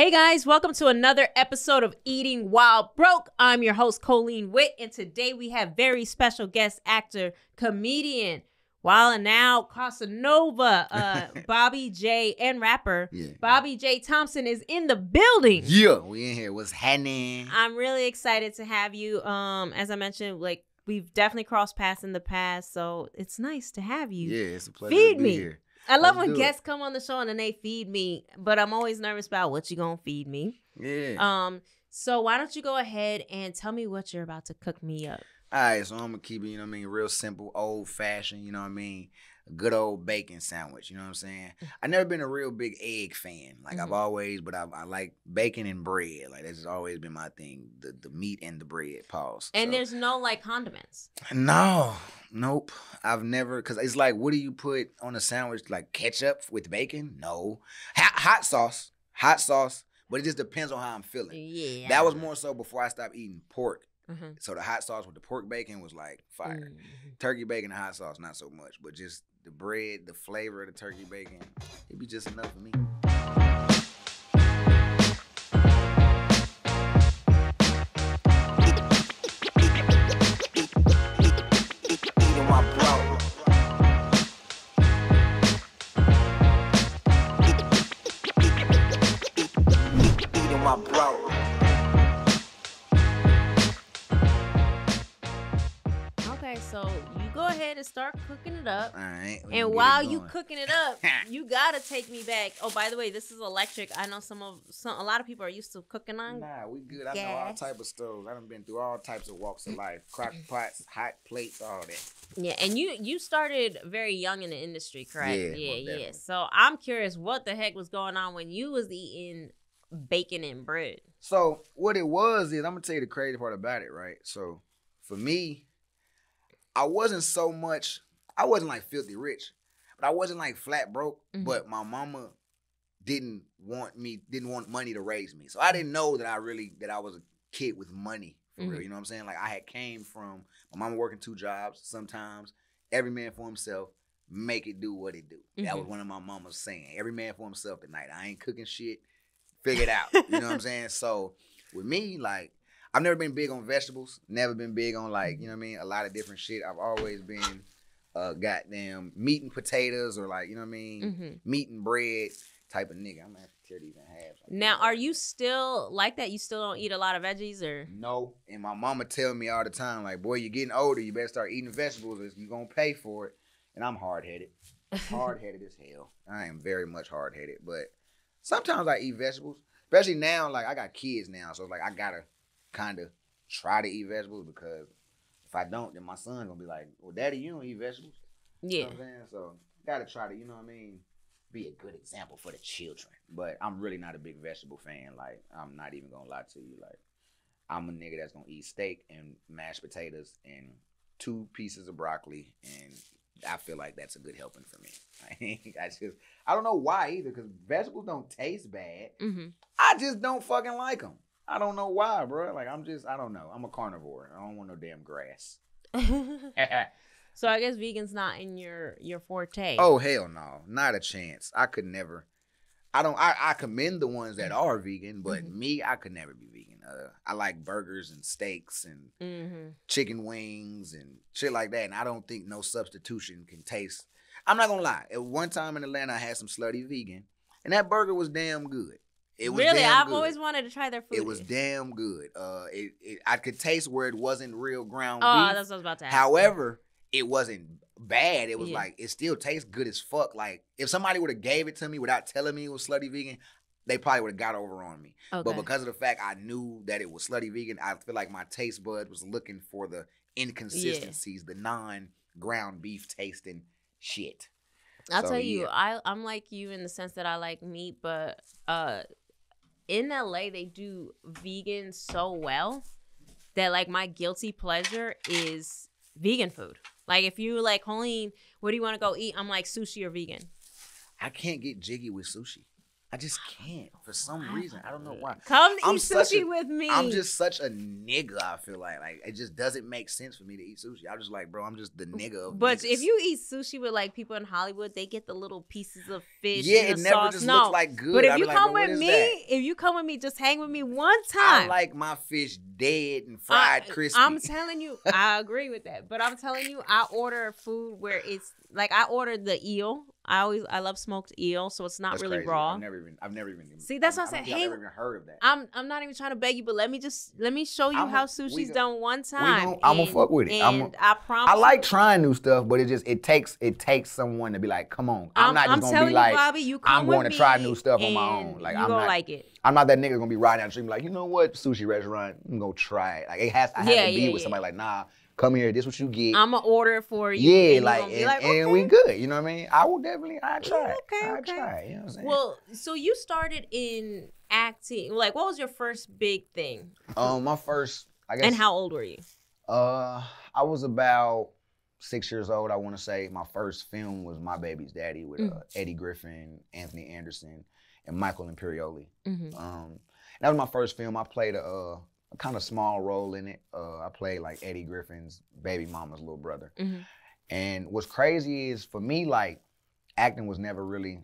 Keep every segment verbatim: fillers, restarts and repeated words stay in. Hey guys, welcome to another episode of Eating While Broke. I'm your host, Colleen Witt, and today we have very special guest actor, comedian, Wild 'n Out, Casanova, uh, Bobb'e J. and rapper. Yeah. Bobb'e J. Thompson is in the building. Yeah, we in here. What's happening? I'm really excited to have you. Um, as I mentioned, like we've definitely crossed paths in the past, so it's nice to have you. Yeah, it's a pleasure Feed to be me. here. I love Let's when guests it. come on the show and then they feed me, but I'm always nervous about what you gonna feed me. Yeah. Um. So why don't you go ahead and tell me what you're about to cook me up? All right. So I'm gonna keep it, you know what I mean, real simple, old fashioned. You know what I mean, a good old bacon sandwich. You know what I'm saying? I've never been a real big egg fan. Like mm-hmm. I've always, but I, I like bacon and bread. Like that's always been my thing. The the meat and the bread. Pause. And so. There's no like condiments. No. Nope. I've never, because it's like, what do you put on a sandwich? Like ketchup with bacon? No. Hot, hot sauce. Hot sauce. But it just depends on how I'm feeling. Yeah. That was more so before I stopped eating pork. Mm-hmm. So the hot sauce with the pork bacon was like fire. Mm-hmm. Turkey bacon and hot sauce, not so much. But just the bread, the flavor of the turkey bacon, it'd be just enough for me. Up. All right, and while you cooking it up, you gotta take me back. Oh, by the way, this is electric. I know some of some a lot of people are used to cooking on. Nah, we good. I gas. know all type of stoves. I done been through all types of walks of life. Crock pots, hot plates, all that. Yeah, and you you started very young in the industry, correct? Yeah, yeah. yeah. So I'm curious, what the heck was going on when you was eating bacon and bread? So what it was is, I'm gonna tell you the crazy part about it, right? So for me, I wasn't so much. I wasn't like filthy rich, but I wasn't like flat broke, mm-hmm. but my mama didn't want me, didn't want money to raise me. So I didn't know that I really, that I was a kid with money for mm-hmm. real. You know what I'm saying? Like I had came from my mama working two jobs sometimes, every man for himself, make it do what it do. Mm-hmm. That was one of my mama's saying, every man for himself at night. I ain't cooking shit, figure it out. You know what I'm saying? So with me, like, I've never been big on vegetables, never been big on like, you know what I mean? A lot of different shit. I've always been... Uh, goddamn meat and potatoes or like, you know what I mean? Mm-hmm. Meat and bread type of nigga. I'm gonna have to tear these in half. Now, are you still like that? You still don't eat a lot of veggies or? No. And my mama tell me all the time, like, boy, you're getting older. You better start eating vegetables or you're gonna pay for it. And I'm hard-headed. Hard-headed as hell. I am very much hard-headed. But sometimes I eat vegetables. Especially now, like, I got kids now. So, like, I gotta kind of try to eat vegetables because if I don't, then my son gonna be like, well, daddy, you don't eat vegetables. Yeah. You know what I'm saying? So gotta try to, you know what I mean, be a good example for the children. But I'm really not a big vegetable fan. Like, I'm not even gonna lie to you. Like, I'm a nigga that's gonna eat steak and mashed potatoes and two pieces of broccoli, and I feel like that's a good helping for me. I just, I don't know why either, because vegetables don't taste bad. Mm-hmm. I just don't fucking like them. I don't know why, bro. Like, I'm just, I don't know. I'm a carnivore. I don't want no damn grass. So I guess vegan's not in your, your forte. Oh, hell no. Not a chance. I could never. I don't, I, I commend the ones that are vegan, but mm-hmm. me, I could never be vegan. Uh, I like burgers and steaks and mm-hmm. chicken wings and shit like that. And I don't think no substitution can taste. I'm not going to lie. At one time in Atlanta, I had some slutty vegan, and that burger was damn good. It was really, I've good. always wanted to try their food. It was damn good. Uh, it, it I could taste where it wasn't real ground oh, beef. Oh, that's what I was about to ask. However, yeah. it wasn't bad. It was yeah. like, it still tastes good as fuck. Like, if somebody would have gave it to me without telling me it was slutty vegan, they probably would have got over on me. Okay. But because of the fact I knew that it was slutty vegan, I feel like my taste bud was looking for the inconsistencies, yeah. the non-ground beef tasting shit. I'll so, tell you, yeah. I, I'm like you in the sense that I like meat, but... uh. In L A, they do vegan so well that, like, my guilty pleasure is vegan food. Like, if you like, Colleen, what do you want to go eat? I'm like, sushi or vegan. I can't get jiggy with sushi. I just can't for some reason. I don't know why. Come I'm eat sushi a, with me. I'm just such a nigga, I feel like. Like, it just doesn't make sense for me to eat sushi. I'm just like, bro, I'm just the nigga of But niggas. If you eat sushi with, like, people in Hollywood, they get the little pieces of fish Yeah, and it the never sauce. just no. looks like good. But if I'd you like, come with me, that? if you come with me, just hang with me one time. I like my fish dead and fried I, crispy. I'm telling you, I agree with that. But I'm telling you, I order food where it's, like, I ordered the eel. I always I love smoked eel, so it's not that's really crazy. raw. I've never even I've never even see that's I'm, what I'm saying. Hey, I've never even heard of that. I'm I'm not even trying to beg you, but let me just let me show you I'm how a, sushi's done one time. And, I'm gonna fuck with it. And I'm a, I promise. I like trying new stuff, but it just it takes it takes someone to be like, come on. I'm, I'm not just I'm gonna be like, Bobb'e, you come I'm going with to try new stuff on my own. Like you I'm gonna not, like it. I'm not that nigga gonna be riding down the street and be like, you know what, sushi restaurant, I'm gonna try it. Like it has I have yeah, to be yeah, with yeah. somebody like, nah. Come here, this what you get. I'm going to order it for you. Yeah, and like, and, like okay. and we good. You know what I mean? I will definitely, I try. Yeah, okay, I okay. try. You know what I'm saying? Well, so you started in acting. Like, what was your first big thing? Um, my first, I guess. And how old were you? Uh, I was about six years old, I want to say. My first film was My Baby's Daddy with mm. uh, Eddie Griffin, Anthony Anderson, and Michael Imperioli. Mm-hmm. Um, that was my first film. I played a... Uh, a kind of small role in it. Uh, I played like Eddie Griffin's baby mama's little brother. Mm-hmm. And what's crazy is for me, like acting was never really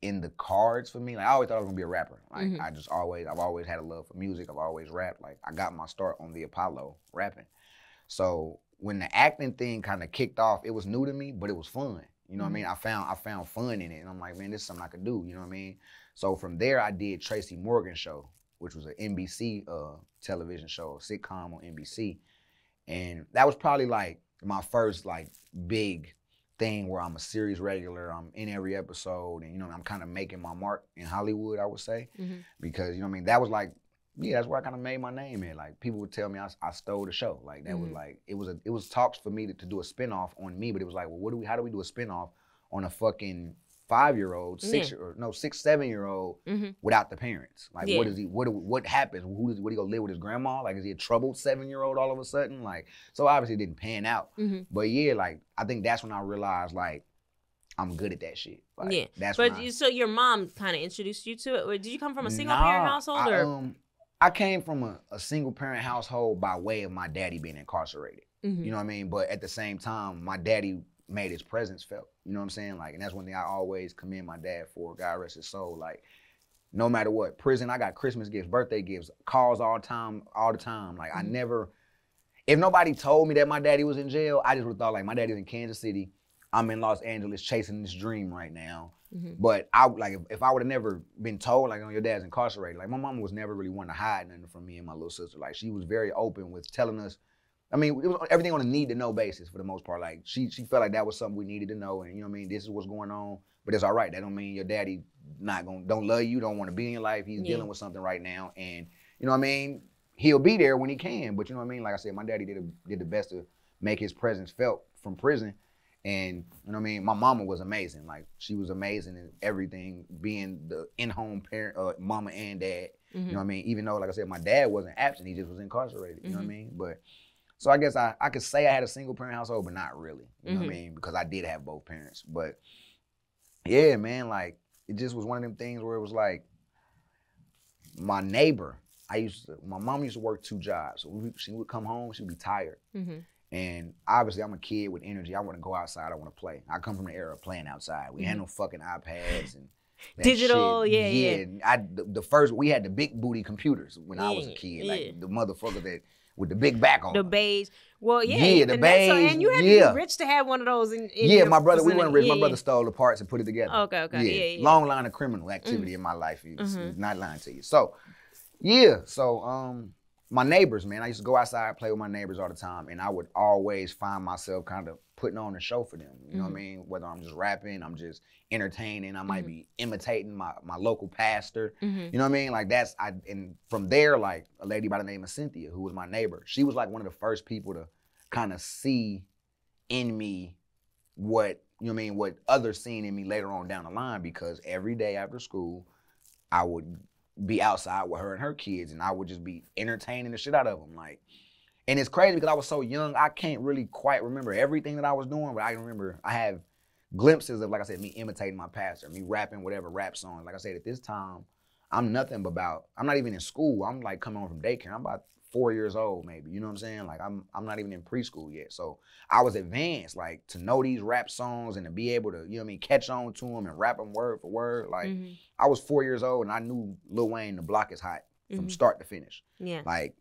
in the cards for me. Like I always thought I was gonna be a rapper. Like mm-hmm. I just always, I've always had a love for music. I've always rapped. Like I got my start on the Apollo rapping. So when the acting thing kind of kicked off, it was new to me, but it was fun. You know mm-hmm. what I mean? I found I found fun in it, and I'm like, man, this is something I could do. You know what I mean? So from there, I did Tracy Morgan show, which was an N B C uh, television show, a sitcom on N B C. And that was probably like my first like big thing where I'm a series regular, I'm in every episode, and you know, I'm kind of making my mark in Hollywood, I would say. Mm-hmm. Because, you know what I mean, that was like, yeah, that's where I kind of made my name in. Like people would tell me I, I stole the show. Like that mm-hmm. was like, it was a, it was talks for me to, to do a spinoff on me, but it was like, well, what do we, how do we do a spinoff on a fucking five-year-old, six yeah. or no, six, seven-year-old mm-hmm. without the parents. Like, yeah. what is he? What what happens? Who does? What he gonna live with his grandma? Like, is he a troubled seven-year-old all of a sudden? Like, so obviously it didn't pan out. Mm-hmm. But yeah, like I think that's when I realized like I'm good at that shit. Like, yeah. That's but when you, I, so your mom kind of introduced you to it. Or did you come from a single-parent nah, household? Or? I, um, I came from a, a single-parent household by way of my daddy being incarcerated. Mm-hmm. You know what I mean? But at the same time, my daddy made his presence felt. You know what I'm saying? Like, and that's one thing I always commend my dad for, God rest his soul. Like, no matter what, prison, I got Christmas gifts, birthday gifts, calls all the time, all the time. Like, I never, if nobody told me that my daddy was in jail, I just would have thought, like, my daddy's in Kansas City. I'm in Los Angeles chasing this dream right now. Mm-hmm. But I like if, if I would have never been told, like, oh, your dad's incarcerated, like, my mama was never really one to hide nothing from me and my little sister. Like, she was very open with telling us, I mean, it was everything on a need-to-know basis for the most part. Like, she she felt like that was something we needed to know, and you know what I mean? This is what's going on, but it's all right. That don't mean your daddy not gonna, don't love you, don't wanna be in your life. He's yeah. dealing with something right now, and you know what I mean? He'll be there when he can, but you know what I mean? Like I said, my daddy did, a, did the best to make his presence felt from prison, and you know what I mean? My mama was amazing. Like, she was amazing in everything, being the in-home parent, uh, mama and dad, mm-hmm. you know what I mean? Even though, like I said, my dad wasn't absent, he just was incarcerated, you mm-hmm. know what I mean? But. So I guess I, I could say I had a single parent household, but not really, you know mm-hmm. what I mean? Because I did have both parents, but yeah, man, like it just was one of them things where it was like my neighbor, I used to, my mom used to work two jobs. So we, she would come home, she'd be tired. Mm-hmm. And obviously I'm a kid with energy. I want to go outside, I want to play. I come from the era of playing outside. We mm-hmm. had no fucking iPads and digital, shit. yeah, yeah. yeah. I, the, the first, we had the big booty computers when yeah, I was a kid, yeah. like the motherfucker that, with the big back on the beige. Well, yeah, yeah, the and beige. So, and you had yeah. to be rich to have one of those. In, in yeah, my brother, we weren't rich. Yeah, my yeah. brother stole the parts and put it together. Okay, okay, yeah. yeah, yeah. Long line of criminal activity mm. in my life. It's mm-hmm. not lying to you. So, yeah, so um, my neighbors, man, I used to go outside, play with my neighbors all the time, and I would always find myself kind of putting on a show for them. You mm-hmm. know what I mean? Whether I'm just rapping, I'm just entertaining, I might mm-hmm. be imitating my, my local pastor. Mm-hmm. You know what I mean? Like that's, I and from there, like a lady by the name of Cynthia, who was my neighbor, she was like one of the first people to kind of see in me what, you know what I mean, what others seen in me later on down the line, because every day after school, I would be outside with her and her kids, and I would just be entertaining the shit out of them. Like, and it's crazy because I was so young, I can't really quite remember everything that I was doing, but I remember I have glimpses of, like I said, me imitating my pastor, me rapping whatever rap songs. Like I said, at this time, I'm nothing but about, I'm not even in school. I'm like coming home from daycare. I'm about four years old maybe, you know what I'm saying? Like I'm I'm not even in preschool yet. So I was advanced, like to know these rap songs and to be able to, you know what I mean, catch on to them and rap them word for word. Like mm-hmm. I was four years old and I knew Lil Wayne, The Block Is Hot mm-hmm. from start to finish. Yeah. Like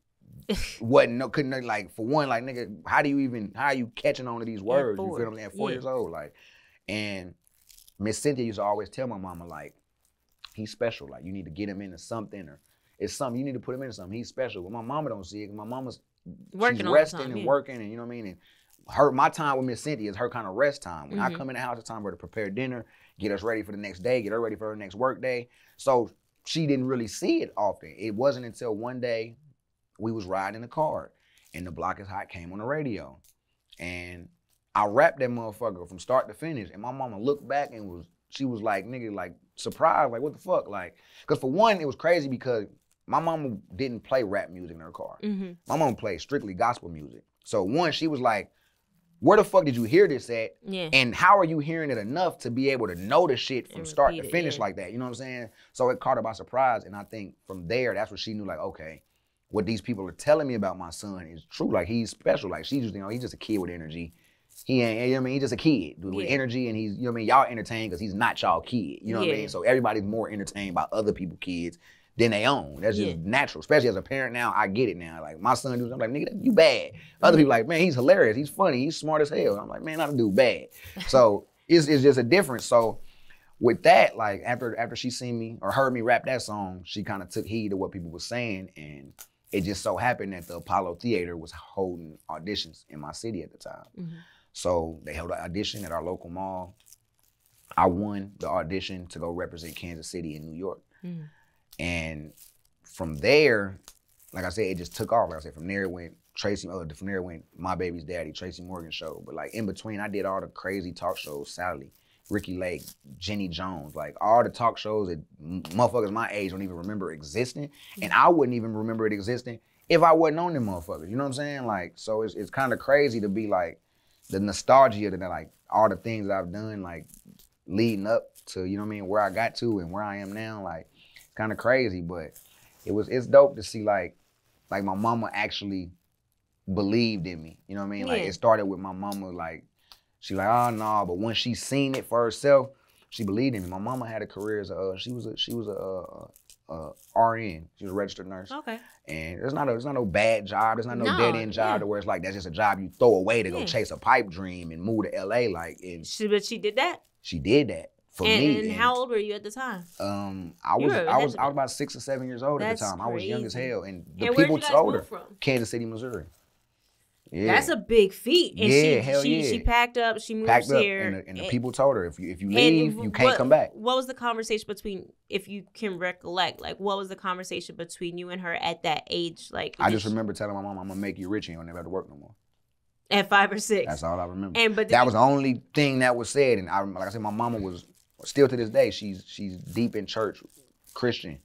wasn't no couldn't like for one, like nigga, how do you even how are you catching on to these words? You feel what I'm saying? At four yeah. years old. Like and Miss Cynthia used to always tell my mama, like, he's special. Like you need to get him into something or it's something you need to put him into something. He's special. But my mama don't see it because my mama's working she's resting time, and yeah. working and you know what I mean? And her my time with Miss Cynthia is her kind of rest time. When mm-hmm. I come in the house, it's time for her to prepare dinner, get us ready for the next day, get her ready for her next work day. So she didn't really see it often. It wasn't until one day we was riding a car and The Block Is Hot came on the radio. And I rapped that motherfucker from start to finish. And my mama looked back and was she was like, nigga, like surprised, like what the fuck? Like, cause for one, it was crazy because my mama didn't play rap music in her car. Mm-hmm. My mama played strictly gospel music. So one, she was like, where the fuck did you hear this at? Yeah. And how are you hearing it enough to be able to know the shit from start to finish it, yeah. like that? You know what I'm saying? So it caught her by surprise. And I think from there, that's what she knew, like, okay, what these people are telling me about my son is true. Like he's special. Like she's just, you know, he's just a kid with energy. He ain't, you know what I mean? He's just a kid dude, yeah. with energy and he's, you know what I mean? Y'all entertained because he's not y'all kid. You know yeah. what I mean? So everybody's more entertained by other people's kids than they own. That's just yeah. natural, especially as a parent now, I get it now. Like my son dudes, I'm like, nigga, you bad. Other people like, man, he's hilarious, he's funny, he's smart as hell. And I'm like, man, I'm a dude bad. So it's, it's just a difference. So with that, like after after she seen me or heard me rap that song, she kind of took heed of what people were saying. And it just so happened that the Apollo Theater was holding auditions in my city at the time. Mm-hmm. So they held an audition at our local mall. I won the audition to go represent Kansas City in New York. Mm-hmm. And from there, like I said, it just took off. Like I said, from there it went Tracy, oh, from there it went My Baby's Daddy, Tracy Morgan show. But like in between, I did all the crazy talk shows, Sally, Ricky Lake, Jenny Jones, like all the talk shows that motherfuckers my age don't even remember existing. And I wouldn't even remember it existing if I wasn't on them motherfuckers. You know what I'm saying? Like, so it's, it's kind of crazy to be like, the nostalgia that like all the things that I've done, like leading up to, you know what I mean, where I got to and where I am now, like, kind of crazy, but it was it's dope to see like like my mama actually believed in me. You know what I mean? Yeah. Like it started with my mama, like she like, oh no, but once she seen it for herself, she believed in me. My mama had a career as a uh, she was a she was a, a, a R N. She was a registered nurse. Okay. And there's not a, there's not no bad job. There's not no, no dead end job yeah. to where it's like that's just a job you throw away to yeah. go chase a pipe dream and move to L A. Like and she, but she did that. She did that. For and, me. And how old were you at the time? Um, I was I was I was about six or seven years old that's at the time. I was young as hell, and the and people told her from? Kansas City, Missouri. Yeah. That's a big feat. And yeah, she, hell she, yeah. She packed up. She moved packed up here, and the, and the and, people told her if you if you leave, you can't what, come back. What was the conversation between, if you can recollect, like what was the conversation between you and her at that age? Like I just she, remember telling my mom, "I'm gonna make you rich, and you'll never have to work no more." At five or six. That's all I remember. And but that you, was the only thing that was said. And I like I said, my mama was. Still to this day, she's she's deep in church, Christian.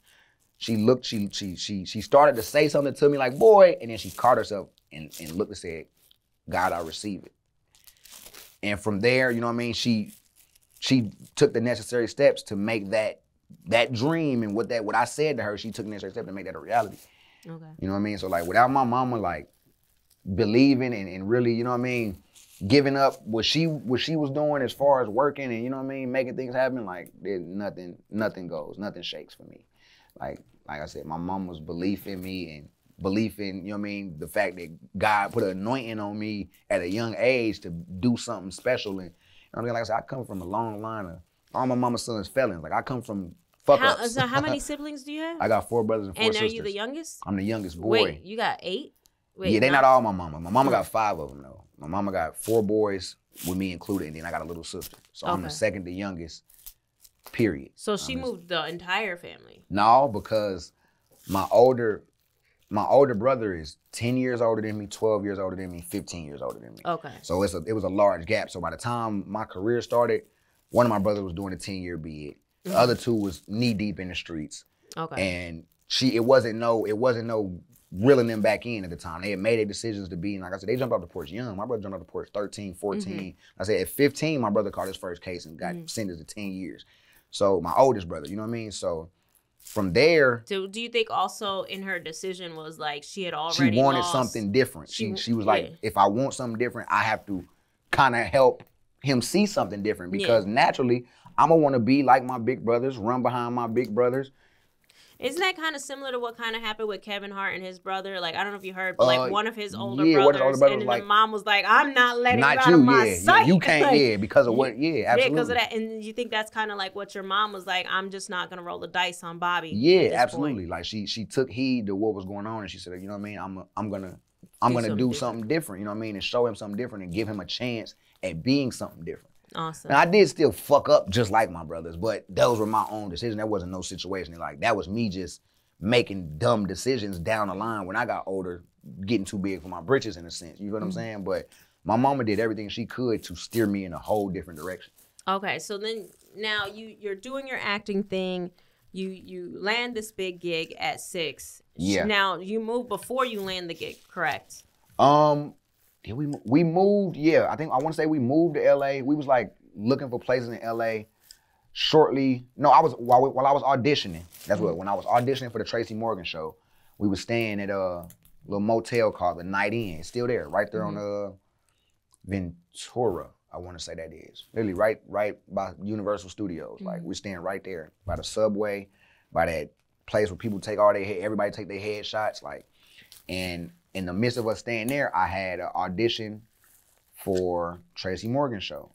She looked, she she she she started to say something to me like, boy, and then she caught herself and, and looked and said, God, I receive it. And from there, you know what I mean, she she took the necessary steps to make that that dream and what that what I said to her, she took the necessary steps to make that a reality. Okay. You know what I mean? So like without my mama like believing and, and really, you know what I mean, giving up what she what she was doing as far as working and you know what I mean, making things happen, like there's nothing nothing goes, nothing shakes for me. Like like I said, my mama's belief in me and belief in, you know what I mean, the fact that God put an anointing on me at a young age to do something special. And you know what I mean, like I said, I come from a long line of all my mama's sons felons. Like I come from fuck how, ups. So how many siblings do you have? I got four brothers and four and sisters. And are you the youngest? I'm the youngest boy. Wait, you got eight? Wait, yeah, they're not all my mama. My mama got five of them though. My mama got four boys with me included, and then I got a little sister. So okay. I'm the second, the youngest, period. So she I'm moved the entire family? No, because my older my older brother is ten years older than me, twelve years older than me, fifteen years older than me. Okay. So it's a, it was a large gap. So by the time my career started, one of my brothers was doing a ten-year bid. The mm-hmm. other two was knee-deep in the streets. Okay. And she, it wasn't no, it wasn't no reeling them back in at the time. They had made their decisions to be, and like I said, they jumped off the porch young. My brother jumped off the porch thirteen, fourteen. Mm-hmm. I said, at fifteen, my brother caught his first case and got mm-hmm. sentenced to ten years. So my oldest brother, you know what I mean? So from there. So do you think also in her decision was like, she had already She wanted lost. something different. She, she, she was yeah. like, if I want something different, I have to kind of help him see something different, because yeah. naturally, I'm gonna wanna be like my big brothers, run behind my big brothers. Isn't that kind of similar to what kind of happened with Kevin Hart and his brother? Like, I don't know if you heard, but like uh, one of his older yeah, brothers, older brother and then like, the mom was like, I'm not letting not you out you, of my yeah, sight. Yeah, you can't, like, yeah, because of what, yeah, absolutely. Yeah, because of that. And you think that's kind of like what your mom was like, I'm just not going to roll the dice on Bobb'e. Yeah, absolutely. Point. Like, she she took heed to what was going on, and she said, you know what I mean, I'm, I'm going to I'm do, gonna something, do different. something different, you know what I mean, and show him something different and give him a chance at being something different. Awesome. And I did still fuck up just like my brothers, but those were my own decisions. That wasn't no situation. Like, that was me just making dumb decisions down the line when I got older, getting too big for my britches in a sense. You know what mm-hmm. I'm saying? But my mama did everything she could to steer me in a whole different direction. Okay, so then now you, you're doing your acting thing. You you land this big gig at six. Yeah. Now, you moved before you land the gig, correct? Um... Did we we moved, yeah, I think I want to say we moved to L A. We was like looking for places in L A shortly. No, I was while, we, while I was auditioning. That's what, when I was auditioning for the Tracy Morgan show, we was staying at a little motel called The Night Inn. It's still there, right there mm-hmm. on uh, Ventura, I want to say that is. Literally right right by Universal Studios. Mm-hmm. Like, we're staying right there by the subway, by that place where people take all their head, everybody take their headshots, like, and in the midst of us staying there, I had an audition for Tracy Morgan show,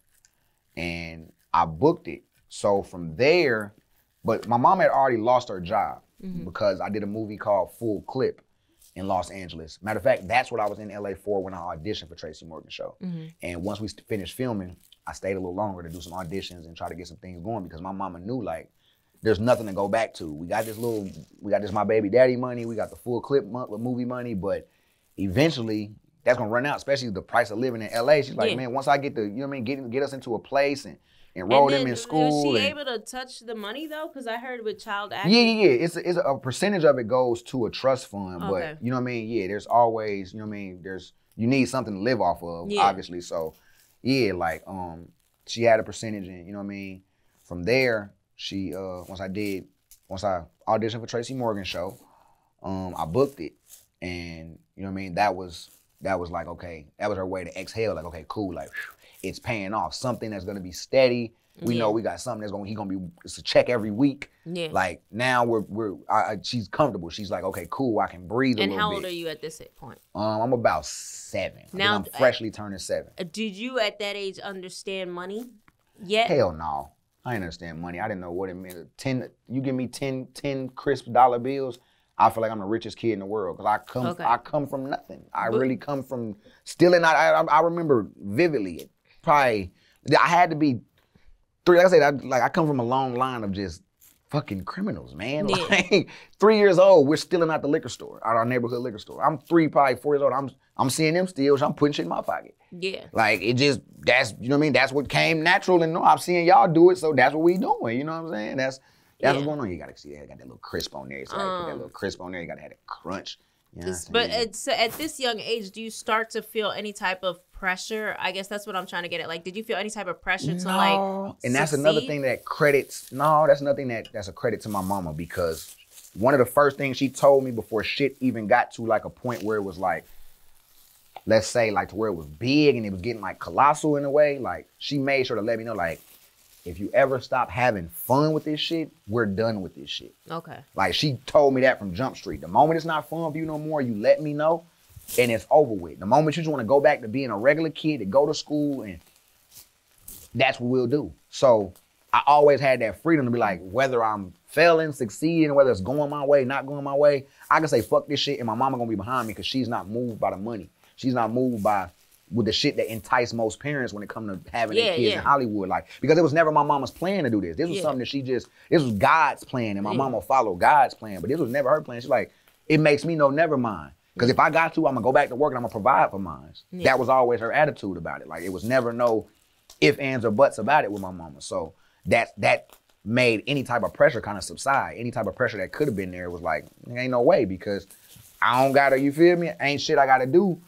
and I booked it. So from there, but my mom had already lost her job mm-hmm. because I did a movie called Full Clip in Los Angeles. Matter of fact, that's what I was in L A for when I auditioned for Tracy Morgan show. Mm-hmm. And once we finished filming, I stayed a little longer to do some auditions and try to get some things going, because my mama knew, like, there's nothing to go back to. We got this little, we got this My Baby Daddy money, we got the Full Clip movie money, but eventually, that's gonna run out, especially the price of living in L A. She's like, yeah. man, once I get the, you know what I mean, get, get us into a place and enroll and then, them in school. Was she and, able to touch the money though? Because I heard with child acting. Yeah, yeah, yeah. It's, a, it's a, a percentage of it goes to a trust fund, okay. but you know what I mean? Yeah, there's always, you know what I mean? There's, you need something to live off of, yeah. obviously. So yeah, like um, she had a percentage and you know what I mean? From there, she, uh, once I did, once I auditioned for Tracy Morgan show, um, I booked it. And you know what I mean? That was, that was like, okay, that was her way to exhale. Like, okay, cool, like, whew, it's paying off. Something that's gonna be steady. We yeah. know we got something that's gonna, he gonna be, it's a check every week. Yeah. Like, now we're, we're I, I, she's comfortable. She's like, okay, cool, I can breathe a and little bit. And how old are you at this point? Um, I'm about seven. Now, I think I'm freshly I, turning seven. Did you at that age understand money yet? Hell no, I didn't understand money. I didn't know what it meant. Ten, you give me ten, ten crisp dollar bills, I feel like I'm the richest kid in the world, because I come okay. I come from nothing. I but, really come from stealing. I, I I remember vividly, probably I had to be three. Like I said, I, like I come from a long line of just fucking criminals, man. Yeah. Like three years old, we're stealing out the liquor store, out our neighborhood liquor store. I'm three, probably four years old. I'm I'm seeing them steals. I'm putting shit in my pocket. Yeah. Like it just that's you know what I mean. That's what came natural, and no, I'm seeing y'all do it, so that's what we doing. You know what I'm saying? That's. That's yeah. what's going on. You gotta see that. Got that little crisp on there. So um, gotta put that little crisp on there. You gotta have that crunch. You know but it's, at this young age, do you start to feel any type of pressure? I guess that's what I'm trying to get at. Like, did you feel any type of pressure no. to like and succeed? That's another thing that credits. No, that's nothing that that's a credit to my mama, because one of the first things she told me before shit even got to like a point where it was like, let's say like to where it was big and it was getting like colossal in a way. Like she made sure to let me know like, if you ever stop having fun with this shit, we're done with this shit. Okay. Like she told me that from Jump Street. The moment it's not fun for you no more, you let me know and it's over with. The moment you just want to go back to being a regular kid, to go to school, and that's what we'll do. So I always had that freedom to be like, whether I'm failing, succeeding, whether it's going my way, not going my way, I can say fuck this shit and my mama gonna be behind me because she's not moved by the money. She's not moved by with the shit that entice most parents when it comes to having yeah, their kids yeah. in Hollywood. Like, because it was never my mama's plan to do this. This was yeah. something that she just, this was God's plan, and my yeah. mama followed God's plan, but this was never her plan. She's like, it makes me know never mind. Because yeah. if I got to, I'm gonna go back to work and I'm gonna provide for mine. Yeah. That was always her attitude about it. Like, it was never no ifs, ands, or buts about it with my mama. So that, that made any type of pressure kind of subside. Any type of pressure that could have been there was like, ain't no way, because I don't gotta, you feel me? Ain't shit I gotta do,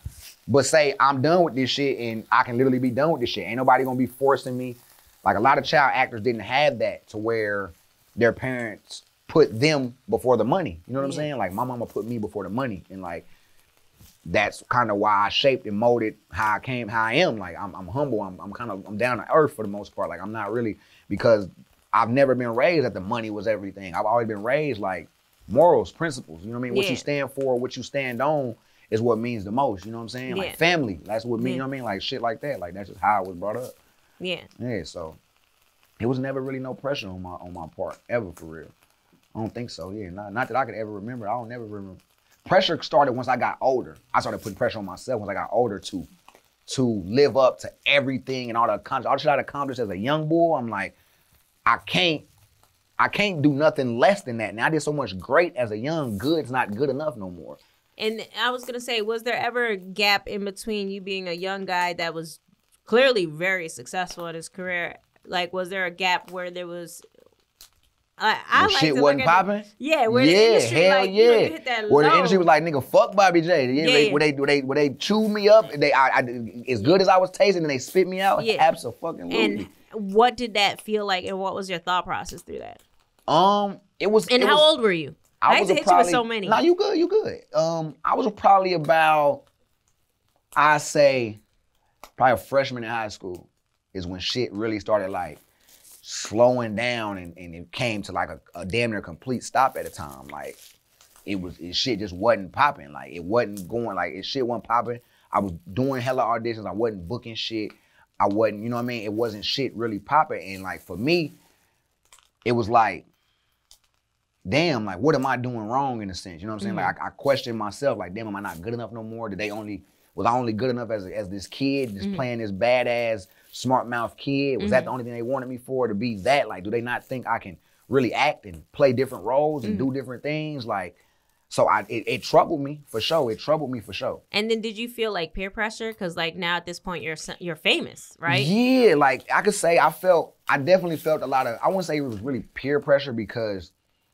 but say I'm done with this shit and I can literally be done with this shit. Ain't nobody gonna be forcing me. Like, a lot of child actors didn't have that, to where their parents put them before the money. You know what yeah. I'm saying? Like, my mama put me before the money. And like, that's kind of why I shaped and molded how I came, how I am. Like, I'm, I'm humble. I'm, I'm kind of, I'm down to earth for the most part. Like, I'm not really, because I've never been raised that the money was everything. I've always been raised like morals, principles. You know what I mean? Yeah. What you stand for, what you stand on is what means the most. You know what I'm saying? Yeah. Like, family, that's what means, yeah. you know what I mean? Like, shit like that. Like, that's just how I was brought up. Yeah. Yeah, so it was never really no pressure on my on my part, ever, for real. I don't think so, yeah. Not, not that I could ever remember. I don't never remember. Pressure started once I got older. I started putting pressure on myself once I got older to to live up to everything and all the accomplishments. All the shit I accomplished as a young boy, I'm like, I can't, I can't do nothing less than that. Now I did so much great as a young, good's not good enough no more. And I was gonna say, was there ever a gap in between you being a young guy that was clearly very successful in his career? Like, was there a gap where there was, I, I like shit wasn't popping? Yeah, where yeah, the industry, hell like, yeah. You know, you hit that where low. The industry was like, nigga, fuck Bobb'e J. Yeah, yeah, they, yeah. Where they, where they, where they chewed me up, and they, I, I, as good as I was tasting, and they spit me out, yeah. Absolutely. And what did that feel like, and what was your thought process through that? Um, it was- And it how was, old were you? I, I had was to hit probably, you with so many. Nah, you good, you good. Um, I was probably about, I say, probably a freshman in high school is when shit really started like slowing down, and, and it came to like a, a damn near complete stop at a time. Like, it was, it shit just wasn't popping. Like, it wasn't going, like, it shit wasn't popping. I was doing hella auditions. I wasn't booking shit. I wasn't, you know what I mean? It wasn't shit really popping. And like, for me, it was like, damn, like, what am I doing wrong in a sense? You know what I'm saying? Mm-hmm. Like, I, I questioned myself, like, damn, am I not good enough no more? Did they only, was I only good enough as, as this kid, just mm-hmm. playing this badass, smart mouth kid? Was mm-hmm. that the only thing they wanted me for, to be that? Like, do they not think I can really act and play different roles and mm-hmm. do different things? Like, so I, it, it troubled me for sure. It troubled me for sure. And then did you feel like peer pressure? Cause like now at this point you're you're famous, right? Yeah, like I could say I felt, I definitely felt a lot of, I wouldn't say it was really peer pressure because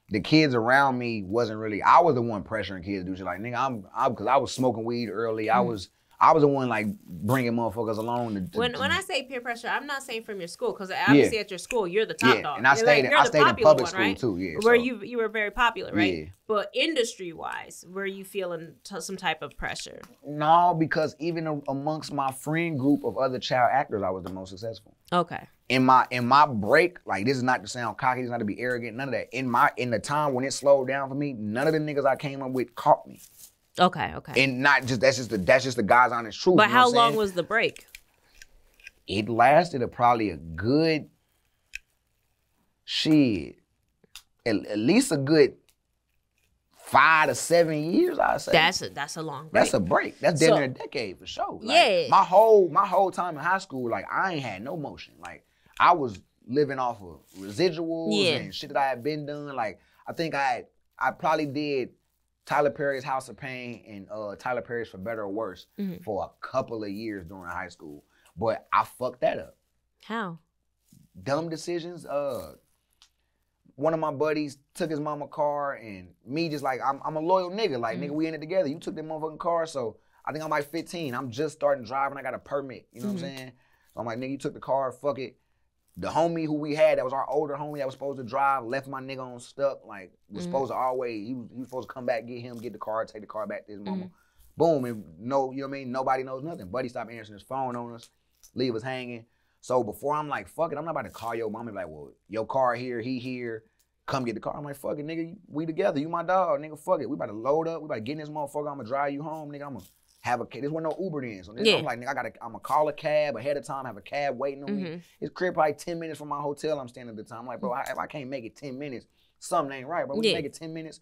the kids around me wasn't really, I was the one pressuring kids to do shit. Like, nigga, I'm, I'm, cause I was smoking weed early. Mm-hmm. I was, I was the one like bringing motherfuckers along. To, to, when when I say peer pressure, I'm not saying from your school, because obviously yeah. at your school you're the top yeah. dog. And I stayed, like, in, I stayed in public one, school right? too. Yeah, where so. you you were very popular, right? Yeah. But industry wise, were you feeling t some type of pressure? No, because even a, amongst my friend group of other child actors, I was the most successful. Okay. In my in my break, like, this is not to sound cocky, it's not to be arrogant, none of that. In my in the time when it slowed down for me, none of the niggas I came up with caught me. Okay, okay. And not just, that's just the, that's just the God's honest truth. But how long was the break? It lasted a, probably a good, shit, at, at least a good five to seven years, I'd say. That's a, that's a long break. That's a break. That's damn near a decade for sure. Like, yeah. My whole, my whole time in high school, like, I ain't had no motion. Like, I was living off of residuals yeah. and shit that I had been done. Like, I think I had, I probably did Tyler Perry's House of Payne and uh, Tyler Perry's For Better or Worse mm-hmm. for a couple of years during high school. But I fucked that up. How? Dumb decisions. Uh, one of my buddies took his mama car, and me just like, I'm, I'm a loyal nigga. Like, mm-hmm. nigga, we in it together. You took that motherfucking car, so I think I'm like fifteen. I'm just starting driving. I got a permit. You know mm-hmm. what I'm saying? So I'm like, nigga, you took the car. Fuck it. The homie who we had, that was our older homie that was supposed to drive, left my nigga on stuck. Like, was mm-hmm. supposed to always, he was, he was supposed to come back, get him, get the car, take the car back to his mama. Mm-hmm. Boom, and no, you know what I mean? Nobody knows nothing. Buddy stopped answering his phone on us, leave us hanging. So before I'm like, fuck it, I'm not about to call your mama like, well, your car here, he here, come get the car. I'm like, fuck it, nigga, we together, you my dog, nigga, fuck it. We about to load up, we about to get in this motherfucker, I'm gonna drive you home, nigga, I'm gonna have a, this wasn't no Uber then, so this, yeah. I'm like, nigga, I gotta, I'm gonna call a cab ahead of time, have a cab waiting on mm-hmm. me. It's crib probably ten minutes from my hotel I'm staying at the time. I'm like, bro, I, if I can't make it ten minutes, something ain't right, bro. We yeah. can make it ten minutes,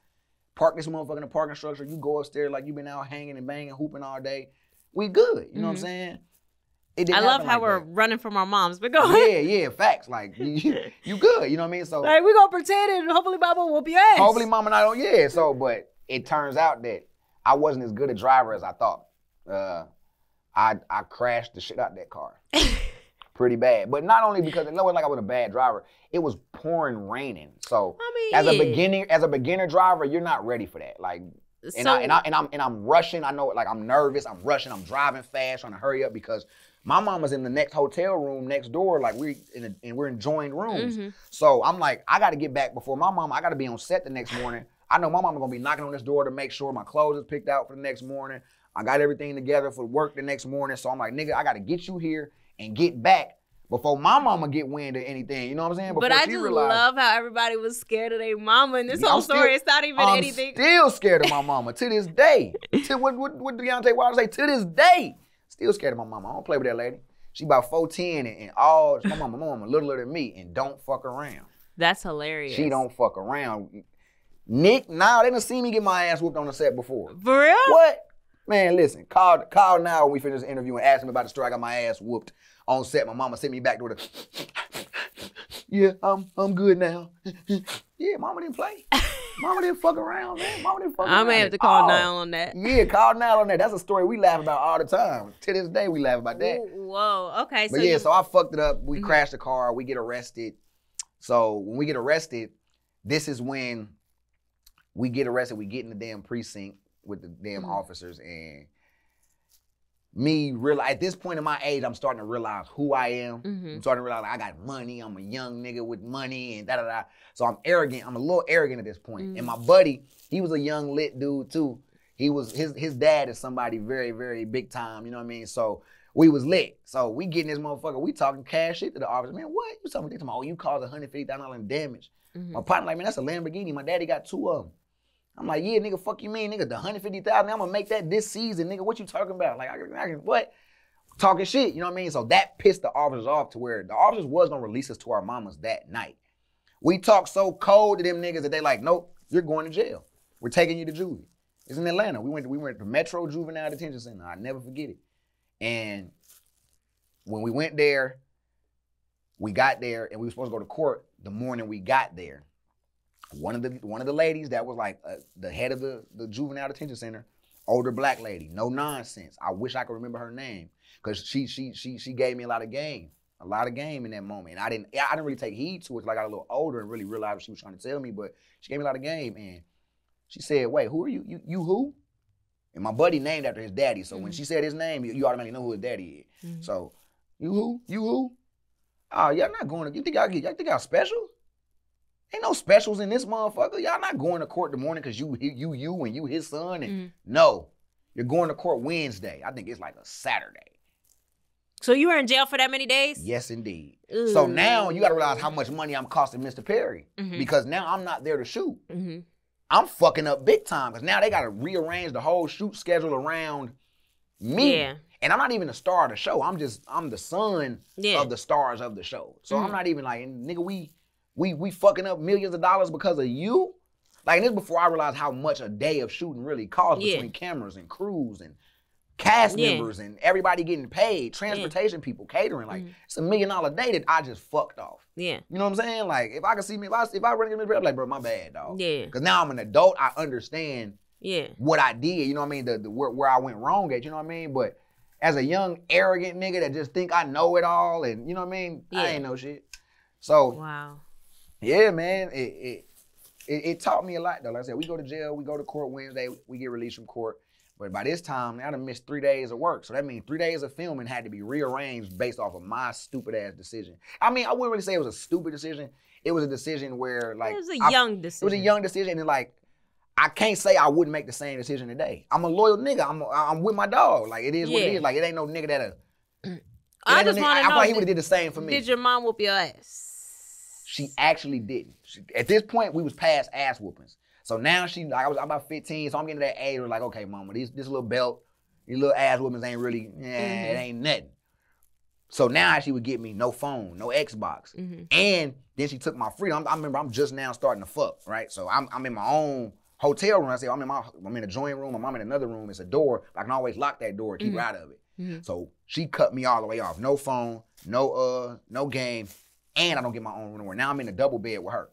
park this motherfucker in the parking structure, you go upstairs like you been out hanging and banging, hooping all day. We good, you mm-hmm. know what I'm saying? It didn't I love how like we're that. running from our moms, but go ahead. Yeah, yeah, facts. Like, you, you good, you know what I mean? So like, we gonna pretend and hopefully mama whoop your ass. Hopefully mama not on, yeah, so, but it turns out that I wasn't as good a driver as I thought. Uh, I I crashed the shit out of that car. Pretty bad. But not only because, it wasn't like I was a bad driver, it was pouring raining. So I mean, as a beginning, as a beginner driver, you're not ready for that. Like, So, and, I, and, I, and, I'm, and I'm rushing. I know, like, I'm nervous. I'm rushing. I'm driving fast, trying to hurry up because my mama's in the next hotel room next door. Like, we're in a, and we're in joined rooms. Mm-hmm. So I'm like, I got to get back before my mama. I got to be on set the next morning. I know my mama going to be knocking on this door to make sure my clothes is picked out for the next morning. I got everything together for work the next morning. So I'm like, nigga, I got to get you here and get back before my mama get wind of anything, you know what I'm saying? Before but I just realized, love how everybody was scared of their mama in this yeah, whole I'm story. Still, it's not even I'm anything. I'm still scared of my mama to this day. to, what, what, what Deontay Wilder say? To this day, still scared of my mama. I don't play with that lady. She about four ten and, and all, my mama, my mama littler than me and don't fuck around. That's hilarious. She don't fuck around. Nick, now nah, they done seen me get my ass whooped on the set before. For real? What? Man, listen, call, call now when we finish this interview and ask him about the story. I got my ass whooped on set. My mama sent me back to the, yeah, I'm, I'm good now. Yeah, mama didn't play. Mama didn't fuck around, man. Mama didn't fuck I'm around. I'm going to have to call Niall on that. Yeah, call Niall on that. That's a story we laugh about all the time. To this day, we laugh about that. Ooh, whoa, okay. But so yeah, you... so I fucked it up. We mm-hmm. crashed the car. We get arrested. So when we get arrested, this is when we get arrested. We get in the damn precinct with the damn mm-hmm. officers, and me real at this point in my age, I'm starting to realize who I am. Mm-hmm. I'm starting to realize I got money. I'm a young nigga with money and da da da. So I'm arrogant. I'm a little arrogant at this point. Mm-hmm. And my buddy, he was a young lit dude too. He was his his dad is somebody very very big time. You know what I mean? So we was lit. So we getting this motherfucker. We talking cash shit to the officer. Man, what you talking to? Oh, you caused one hundred fifty thousand dollars in damage. Mm-hmm. My partner like, man, that's a Lamborghini. My daddy got two of them. I'm like, yeah, nigga, fuck you mean, nigga, the one hundred fifty thousand dollars, I'm going to make that this season, nigga, what you talking about? Like, I can, I can, what? Talking shit, you know what I mean? So that pissed the officers off to where the officers was going to release us to our mamas that night. We talked so cold to them niggas that they like, nope, you're going to jail. We're taking you to juvie. It's in Atlanta. We went to, we went to Metro Juvenile Detention Center. I'll never forget it. And when we went there, we got there, and we were supposed to go to court the morning we got there. One of the one of the ladies that was like uh, the head of the, the juvenile detention center, older black lady, no nonsense. I wish I could remember her name because she she she she gave me a lot of game, a lot of game in that moment. And I didn't I didn't really take heed to it till I got a little older and really realized what she was trying to tell me. But she gave me a lot of game, and she said, "Wait, who are you? You you who?" And my buddy named after his daddy, so mm-hmm. when she said his name, you, you automatically know who his daddy is. Mm-hmm. So, you who? You who? Oh, y'all not going to? You think I get? Y'all think I'm special? Ain't no specials in this motherfucker. Y'all not going to court the morning because you, you, you, and you his son. And mm. no, you're going to court Wednesday. I think it's like a Saturday. So you were in jail for that many days? Yes, indeed. Ooh. So now you got to realize how much money I'm costing Mister Perry mm-hmm. because now I'm not there to shoot. Mm-hmm. I'm fucking up big time because now they got to rearrange the whole shoot schedule around me. Yeah. And I'm not even the star of the show. I'm just, I'm the son yeah. of the stars of the show. So mm-hmm. I'm not even like, nigga, we... We we fucking up millions of dollars because of you? Like, and this before I realized how much a day of shooting really costs yeah. between cameras and crews and cast yeah. members and everybody getting paid, transportation yeah. people, catering. Like, mm-hmm. it's a million dollar day that I just fucked off. Yeah. You know what I'm saying? Like, if I could see me, if I, if I run into Mister I'm like, bro, my bad, dog. Yeah. Because now I'm an adult. I understand yeah. what I did. You know what I mean? The, the where, where I went wrong at, you know what I mean? But as a young, arrogant nigga that just think I know it all and, you know what I mean? Yeah. I ain't know shit. So. Wow. Yeah, man, it, it it it taught me a lot though. Like I said, we go to jail, we go to court Wednesday, we get released from court. But by this time, I done missed three days of work. So that means three days of filming had to be rearranged based off of my stupid ass decision. I mean, I wouldn't really say it was a stupid decision. It was a decision where like- It was a I, young decision. It was a young decision and like, I can't say I wouldn't make the same decision today. I'm a loyal nigga, I'm, I'm with my dog. Like it is yeah. what it is. Like it ain't no nigga that'll- I just no wanna know, I thought he would've did the same for me. Did your mom whoop your ass? She actually didn't. She, at this point, we was past ass whoopings. So now she, like, I was I'm about fifteen, so I'm getting to that age where like, okay, mama, this, this little belt, these little ass whoopings ain't really, eh, mm-hmm. it ain't nothing. So now she would get me no phone, no Xbox. Mm-hmm. And then she took my freedom. I, I remember I'm just now starting to fuck, right? So I'm, I'm in my own hotel room. I say, I'm in my, I'm in a joint room, my mom in another room, it's a door. I can always lock that door and keep mm-hmm. her out of it. Mm-hmm. So she cut me all the way off. No phone, no uh, no game. And I don't get my own room anymore. Now I'm in a double bed with her.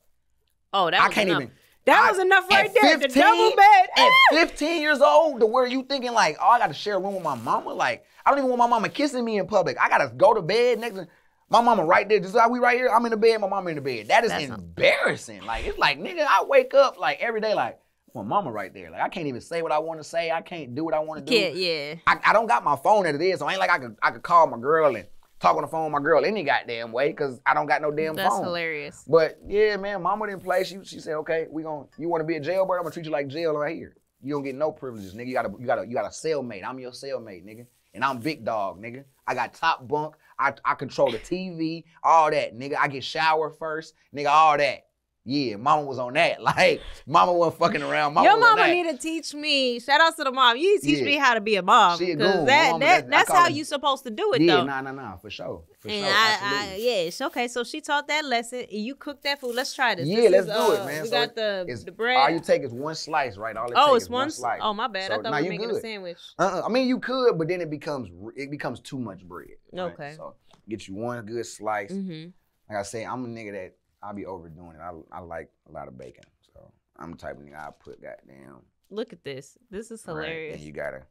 Oh, that was I can't enough. Even, that I, was enough right there, fifteen, the double bed. At fifteen years old, to where you thinking like, oh, I got to share a room with my mama? Like, I don't even want my mama kissing me in public. I got to go to bed next to, my mama right there, just like we right here, I'm in the bed, my mama in the bed. That is That's embarrassing. Not... Like, it's like, nigga, I wake up like every day like, my mama right there. Like, I can't even say what I want to say. I can't do what I want to do. Yeah, yeah. I, I don't got my phone as it is, so it ain't like I could I could call my girl and talk on the phone with my girl any goddamn way, because I don't got no damn That's phone. That's hilarious. But yeah, man, mama didn't play. She she said, okay, we gonna you want to be a jailbird? I'm gonna treat you like jail right here. You don't get no privileges, nigga. You got a you got a you got a cellmate. I'm your cellmate, nigga. And I'm big dog, nigga. I got top bunk. I I control the T V, all that, nigga. I get showered first, nigga. All that. Yeah, mama was on that. Like, mama wasn't fucking around. Mama Your was mama on that. Need to teach me. Shout out to the mom. You need to teach yeah. me how to be a mom. She a that, that, that's, that's how it, you supposed to do it, yeah, though. Yeah, nah, nah, nah, for sure. For and sure, I, I, yeah, it's okay. So she taught that lesson. You cooked that food. Let's try this. Yeah, this let's is, do uh, it, man. We so got the, the bread. All you take is one slice, right? All it oh, takes it's one slice. Oh, my bad. So, I thought nah, we were making good. a sandwich. Uh-uh. I mean, you could, but then it becomes it becomes too much bread. Right? Okay. So get you one good slice. Mm-hmm. Like I say, I'm a nigga that, I be overdoing it. I, I like a lot of bacon. So I'm the type of nigga I put goddamn. Look at this. This is hilarious. Right? And you gotta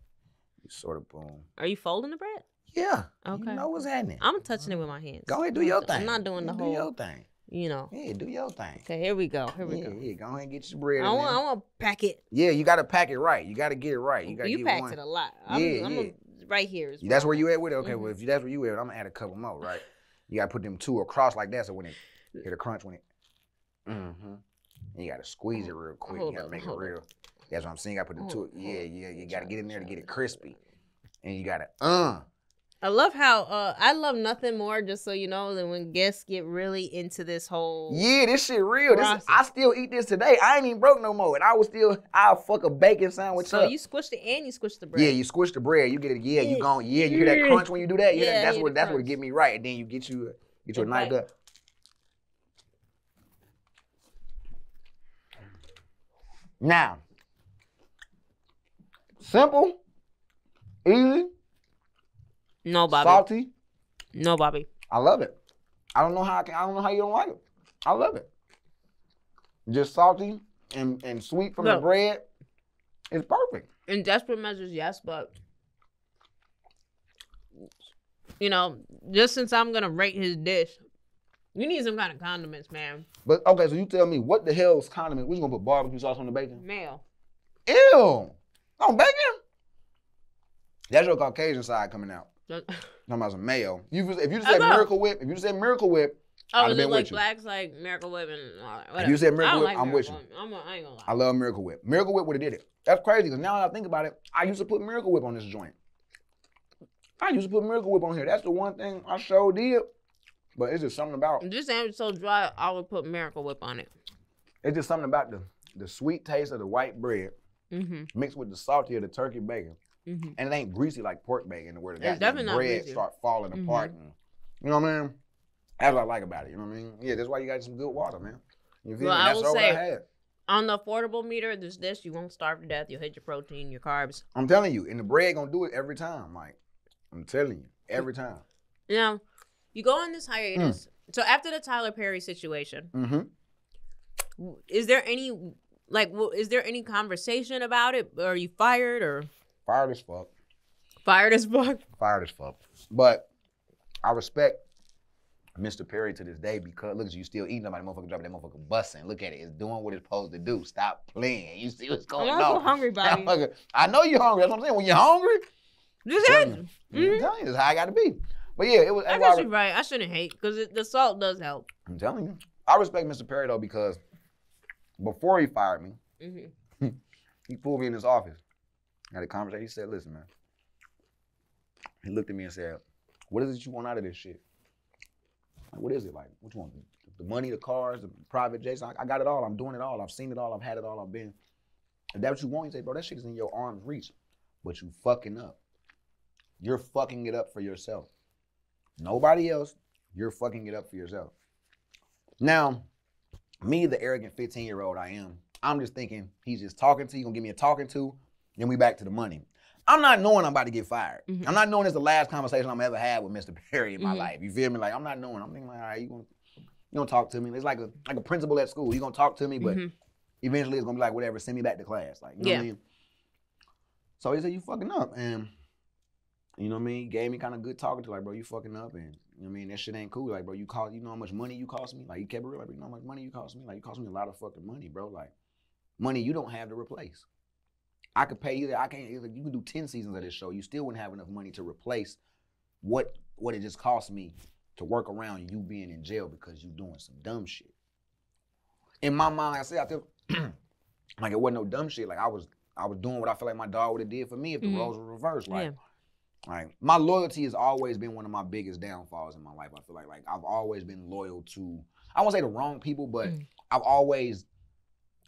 you sort of boom. Are you folding the bread? Yeah. Okay. You know what's happening. I'm touching it with my hands. Go ahead, do your thing. I'm not doing the do whole. Do your thing. You know. Yeah, do your thing. Okay, here we go. Here we yeah, go. Yeah, go ahead and get your bread. I want I want to pack it. Yeah, you gotta pack it right. You gotta get it right. You gotta you get packed one. It a lot. I'm, yeah, I'm yeah. A, right here. Is that's where you at with it? Okay, mm-hmm. Well, if that's where you at, I'm gonna add a couple more, right? You gotta put them two across like that so when it hit a crunch when it, mm-hmm. And you gotta squeeze it real quick. Hold you gotta up, make it real. Up. That's what I'm saying. I put the two. Yeah, yeah. You gotta get in there to get it crispy, and you gotta uh. I love how uh I love nothing more. Just so you know, than when guests get really into this whole yeah, this shit real. This is, I still eat this today. I ain't even broke no more, and I was still I fuck a bacon sandwich. So up. You squished it and you squished the bread. Yeah, you squished the bread. You get it. Yeah, you gone. Yeah, you hear that crunch when you do that. Yeah, yeah that's what that's crunch. What get me right. And then you get you get your knife up. Now, simple, easy, no Bobb'e. Salty, no Bobb'e. I love it. I don't know how I can. I don't know how you don't like it. I love it. Just salty and and sweet from Look, the bread. It's perfect. In desperate measures, yes, but you know, just since I'm gonna rate his dish. You need some kind of condiments, man. But okay, so you tell me what the hell's condiments? We're gonna put barbecue sauce on the bacon? Mayo. Ew. On bacon? That's your Caucasian side coming out. Talking about some mayo. You, if you just said Miracle Whip, if you just said Miracle Whip, oh, I'd have been like with you. Blacks like Miracle Whip and all that. If you said Miracle Whip, like I'm Miracle. With you. I'm a, I ain't gonna lie. I love Miracle Whip. Miracle Whip would have did it. That's crazy because now that I think about it, I used to put Miracle Whip on this joint. I used to put Miracle Whip on here. That's the one thing I sure did. But it's just something about this sandwich so dry. I would put Miracle Whip on it. It's just something about the the sweet taste of the white bread mm-hmm. mixed with the salty of the turkey bacon, mm-hmm. and it ain't greasy like pork bacon where the it's guys, bread greasy. Start falling mm-hmm. apart. And, you know what I mean? That's what I like about it. You know what I mean? Yeah, that's why you got some good water, man. You feel well, me? That's I will all say, I had. On the affordable meter, this dish you won't starve to death. You'll hit your protein, your carbs. I'm telling you, and the bread gonna do it every time, Mike. I'm telling you, every time. Yeah. You go on this hiatus. Mm. So after the Tyler Perry situation, mm-hmm. is there any like is there any conversation about it? Are you fired or fired as fuck? Fired as fuck. Fired as fuck. But I respect Mister Perry to this day because look at you, you still eating somebody, motherfucker dropping that motherfucker busting. Look at it, it's doing what it's supposed to do. Stop playing. You see what's going on? I'm so hungry, buddy. I know you're hungry. That's what I'm saying. When you're hungry, this is it. I'm telling you, that's how I got to be. But yeah, it was. I guess you're right. I shouldn't hate because the salt does help. I'm telling you, I respect Mister Perry though because before he fired me, mm-hmm. he pulled me in his office. Had a conversation. He said, "Listen, man." He looked at me and said, "What is it you want out of this shit? Like, what is it like? What you want? The money, the cars, the private jets? I, I got it all. I'm doing it all. I've seen it all. I've had it all. I've been. If that's what you want, you say, bro, that shit is in your arm's reach, but you fucking up. You're fucking it up for yourself." Nobody else, you're fucking it up for yourself. Now, me, the arrogant fifteen-year-old I am, I'm just thinking he's just talking to you, gonna give me a talking to, then we back to the money. I'm not knowing I'm about to get fired. Mm-hmm. I'm not knowing it's the last conversation I'm ever had with Mister Perry in my mm-hmm. life. You feel me? Like, I'm not knowing. I'm thinking, like, all right, you gonna, you gonna talk to me. It's like a like a principal at school. You're gonna talk to me, but mm-hmm. eventually it's gonna be like, whatever, send me back to class. Like, you know yeah. what I mean? So he said, you fucking up. And you know what I mean? Gave me kind of good talking to, like, bro, you fucking up, and you know what I mean? That shit ain't cool. Like, bro, you cost, you know how much money you cost me? Like, you kept it real, like, you know how much money you cost me? Like, you cost me a lot of fucking money, bro. Like, money you don't have to replace. I could pay you that. I can't. You can do ten seasons of this show. You still wouldn't have enough money to replace what what it just cost me to work around you being in jail because you doing some dumb shit. In my mind, like I said, I feel like it wasn't no dumb shit. Like I was, I was doing what I feel like my dog would have did for me if the mm-hmm. roles were reversed. Like, yeah. Like my loyalty has always been one of my biggest downfalls in my life. I feel like like I've always been loyal to, I won't say the wrong people, but mm-hmm. I've always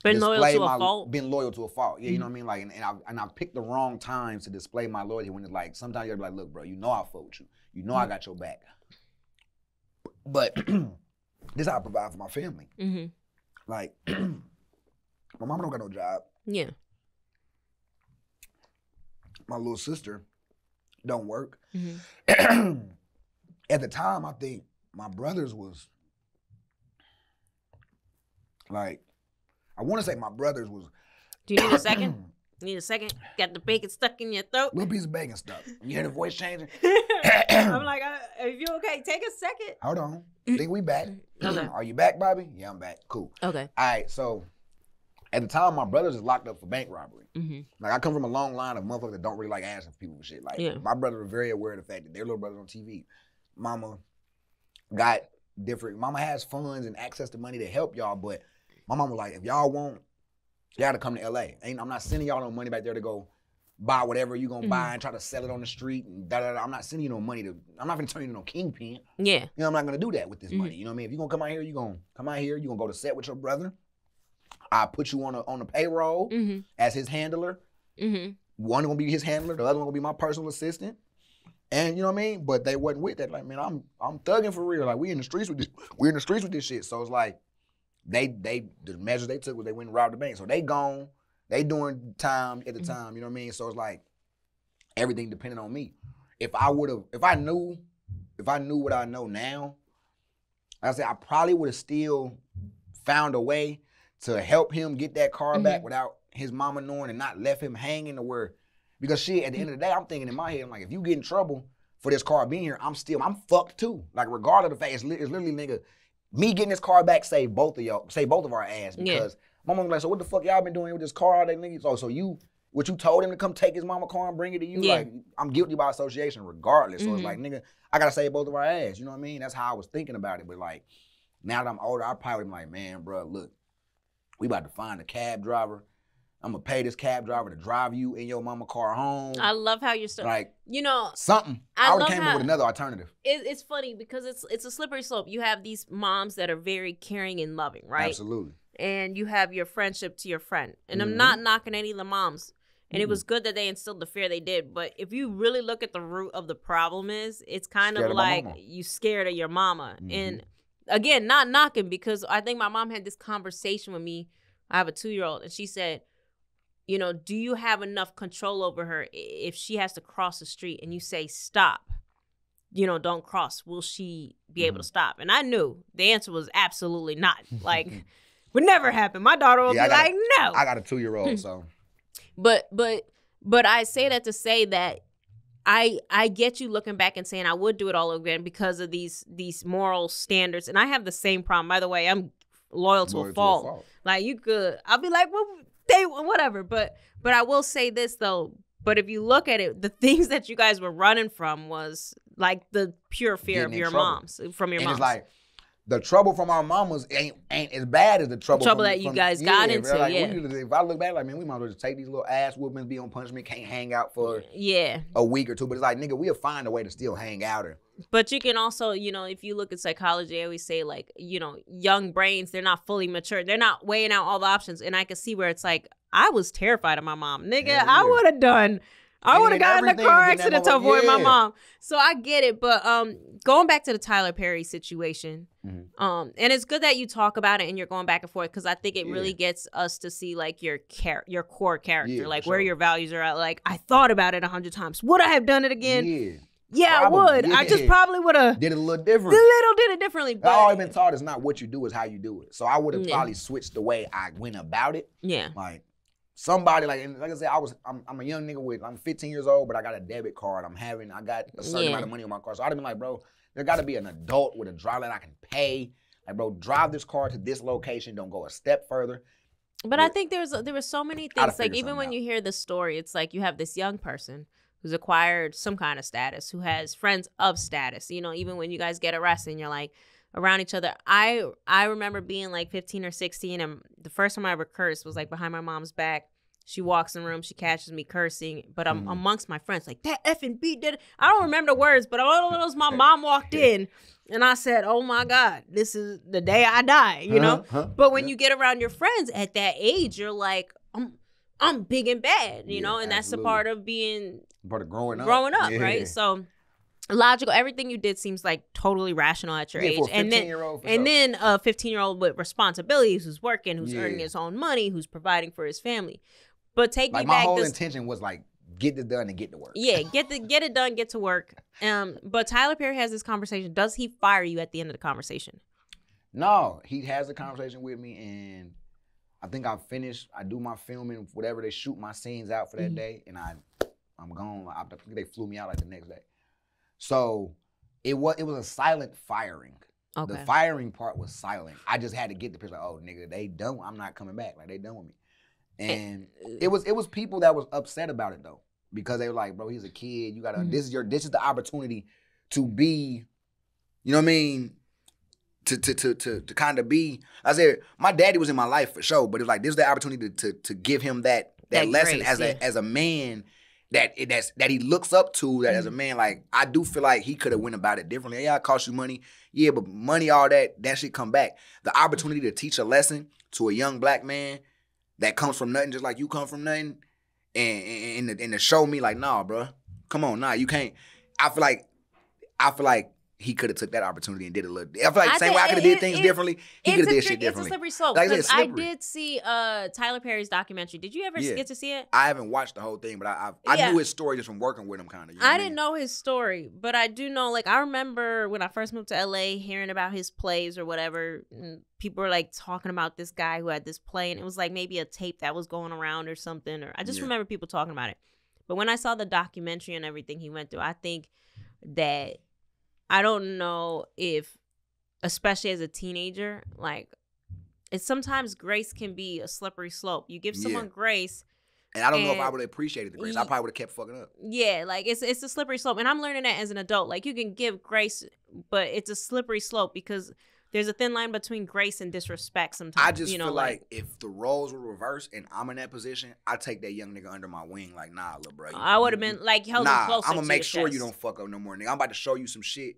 been loyal to my, a fault. Been loyal to a fault. Yeah, mm-hmm. you know what I mean. Like, and, and I and I picked the wrong times to display my loyalty when it's like sometimes you're like, look, bro, you know I fuck with you. You know mm-hmm. I got your back. But this is how I provide for my family. Mm-hmm. Like, my mama don't got no job. Yeah. My little sister don't work. Mm-hmm. At the time, I think my brothers was like, I want to say my brothers was. Do you need a second? You need a second? Got the bacon stuck in your throat? Little piece of bacon stuck. You hear the voice changing? I'm like, are you okay? Take a second. Hold on. I think we back. Okay. Are you back, Bobb'e? Yeah, I'm back. Cool. Okay. All right, so at the time, my brothers is locked up for bank robbery. Mm-hmm. Like, I come from a long line of motherfuckers that don't really like asking people for shit. Like, yeah. my brothers were very aware of the fact that their little brother's on T V. Mama got different. Mama has funds and access to money to help y'all, but my mama was like, if y'all want, y'all to come to L A. Ain't, I'm not sending y'all no money back there to go buy whatever you gonna mm-hmm. buy and try to sell it on the street and da, da, da. I'm not sending you no money to, I'm not gonna turn you into no kingpin. Yeah. You know, I'm not gonna do that with this mm-hmm. money. You know what I mean? If you gonna come out here, you gonna come out here, you gonna go to set with your brother. I put you on a, on the payroll mm-hmm. as his handler. Mm-hmm. One gonna be his handler, the other one gonna be my personal assistant. And you know what I mean? But they wasn't with that. Like, man, I'm I'm thugging for real. Like, we in the streets with this, we're in the streets with this shit. So it's like, they they the measures they took was they went and robbed the bank. So they gone. They doing time at the mm-hmm. time, you know what I mean? So it's like everything depended on me. If I would have, if I knew, if I knew what I know now, like I said, I probably would have still found a way to help him get that car mm-hmm. back without his mama knowing and not left him hanging to where, because she, at the mm-hmm. end of the day, I'm thinking in my head, I'm like, if you get in trouble for this car being here, I'm still, I'm fucked too. Like, regardless of the fact, it's, li- it's literally, nigga, me getting this car back saved both of y'all, saved both of our ass because yeah. my mom was like, so what the fuck y'all been doing with this car all day, niggas? Oh, so you, what you told him to come take his mama car and bring it to you? Yeah. Like, I'm guilty by association regardless. Mm-hmm. So it's like, nigga, I gotta save both of our ass. You know what I mean? That's how I was thinking about it. But like, now that I'm older, I probably am like, man, bro, look, we about to find a cab driver. I'm gonna pay this cab driver to drive you in your mama car home. I love how you're still, like, you know, something. I, I would have came up with another alternative. It, it's funny because it's it's a slippery slope. You have these moms that are very caring and loving, right? Absolutely. And you have your friendship to your friend. And mm-hmm. I'm not knocking any of the moms. And mm-hmm. it was good that they instilled the fear they did. But if you really look at the root of the problem is, it's kind scared of like of you scared of your mama. Mm-hmm. And again, not knocking because I think my mom had this conversation with me. I have a two-year-old and she said, you know, do you have enough control over her if she has to cross the street and you say, stop, you know, don't cross, will she be mm-hmm. able to stop? And I knew the answer was absolutely not. Like, would never happen. My daughter will yeah, be got, like, no. I got a two-year-old, so. But but but I say that to say that I I get you looking back and saying I would do it all over again because of these these moral standards. And I have the same problem. By the way, I'm loyal to, loyal a, fault. to a fault. Like, you could, I'll be like, well, they, whatever. But but I will say this, though. But if you look at it, the things that you guys were running from was like the pure fear Getting of your trouble. moms, from your and moms. It's like, the trouble from our mamas ain't ain't as bad as the trouble, the trouble from, that you from, guys yeah, got into. Like, yeah. we, if I look back, like, man, we might as well just take these little ass whoopings, be on punishment, can't hang out for yeah. a week or two. But it's like, nigga, we'll find a way to still hang out. Or... But you can also, you know, if you look at psychology, I always say, like, you know, young brains, they're not fully mature. They're not weighing out all the options. And I can see where it's like, I was terrified of my mom. Nigga, yeah, I yeah. would have done... I would have gotten in a car accident to avoid yeah. my mom. So I get it. But um, going back to the Tyler Perry situation, mm-hmm. um, and it's good that you talk about it and you're going back and forth because I think it yeah. really gets us to see like your char- your core character, yeah, like sure. where your values are at. Like, I thought about it a hundred times. Would I have done it again? Yeah, yeah probably, I would. Yeah. I just probably would have. Did it a little different. Little did it differently. But... I always been taught it's not what you do, it's how you do it. So I would have yeah. probably switched the way I went about it. Yeah. Like. Somebody like and like I said, I was I'm, I'm a young nigga with I'm fifteen years old, but I got a debit card. I'm having I got a certain yeah. amount of money on my car, so I'd have been like, bro, there got to be an adult with a driver that I can pay. Like, bro, drive this car to this location. Don't go a step further. But I think there's there were so many things. Like even when out. you hear the story, it's like you have this young person who's acquired some kind of status, who has friends of status. You know, even when you guys get arrested and you're like around each other. I I remember being like fifteen or sixteen, and the first time I ever cursed was like behind my mom's back. She walks in the room, she catches me cursing, but I'm mm. amongst my friends like that effing beat did. I don't remember the words, but all of those my mom walked in. And I said, oh, my God, this is the day I die, you huh, know? Huh, but when yeah. you get around your friends at that age, you're like, I'm I'm big and bad, you yeah, know? And absolutely. That's a part of being... Part of growing up. Growing up, yeah. right? So logical. Everything you did seems like totally rational at your yeah, age. For a and then, year old for and then a fifteen-year-old with responsibilities who's working, who's yeah. earning his own money, who's providing for his family. But take like me my back... My whole this, intention was like, get it done and get to work. Yeah, get the get it done, get to work. Um, but Tyler Perry has this conversation. Does he fire you at the end of the conversation? No, he has a conversation with me, and I think I finished. I do my filming, whatever they shoot my scenes out for that mm-hmm. day, and I, I'm gone. I think they flew me out like the next day. So it was it was a silent firing. Okay. The firing part was silent. I just had to get the picture. Like, oh, nigga, they done. I'm not coming back. Like they done with me. And it was it was people that was upset about it though, because they were like, bro, he's a kid. You gotta mm-hmm. this is your this is the opportunity to be, you know what I mean, to to to to, to kind of be. I said my daddy was in my life for sure, but it was like this is the opportunity to to, to give him that that, that lesson grace, as yeah. a as a man that that's that he looks up to. That mm-hmm. as a man, like I do feel like he could have went about it differently. Yeah, it cost you money. Yeah, but money, all that that shit come back. The opportunity to teach a lesson to a young black man. That comes from nothing, just like you come from nothing, and and, and, to, and to show me like, nah, bro, come on, nah, you can't. I feel like, I feel like he could have took that opportunity and did a little. I feel like the same way I could have did things it, differently. He could have did shit differently. It's a slippery slope. Like I, said, slippery. I did see uh, Tyler Perry's documentary. Did you ever yeah. get to see it? I haven't watched the whole thing, but I I, I yeah. knew his story just from working with him, kind of. You know I didn't I mean? know his story, but I do know. Like I remember when I first moved to L A, hearing about his plays or whatever. And people were like talking about this guy who had this play, and it was like maybe a tape that was going around or something. Or I just yeah. remember people talking about it. But when I saw the documentary and everything he went through, I think that. I don't know if, especially as a teenager, like, it's sometimes grace can be a slippery slope. You give someone yeah. grace. And I don't and know if I would have appreciated the grace. You, I probably would have kept fucking up. Yeah, like, it's it's a slippery slope. And I'm learning that as an adult. Like, you can give grace, but it's a slippery slope because there's a thin line between grace and disrespect sometimes. I just you know, feel like, like if the roles were reversed and I'm in that position, I take that young nigga under my wing. Like, nah, little bro. You, I would have been, like, held nah, him closer I'm going to make sure chest. You don't fuck up no more, nigga. I'm about to show you some shit.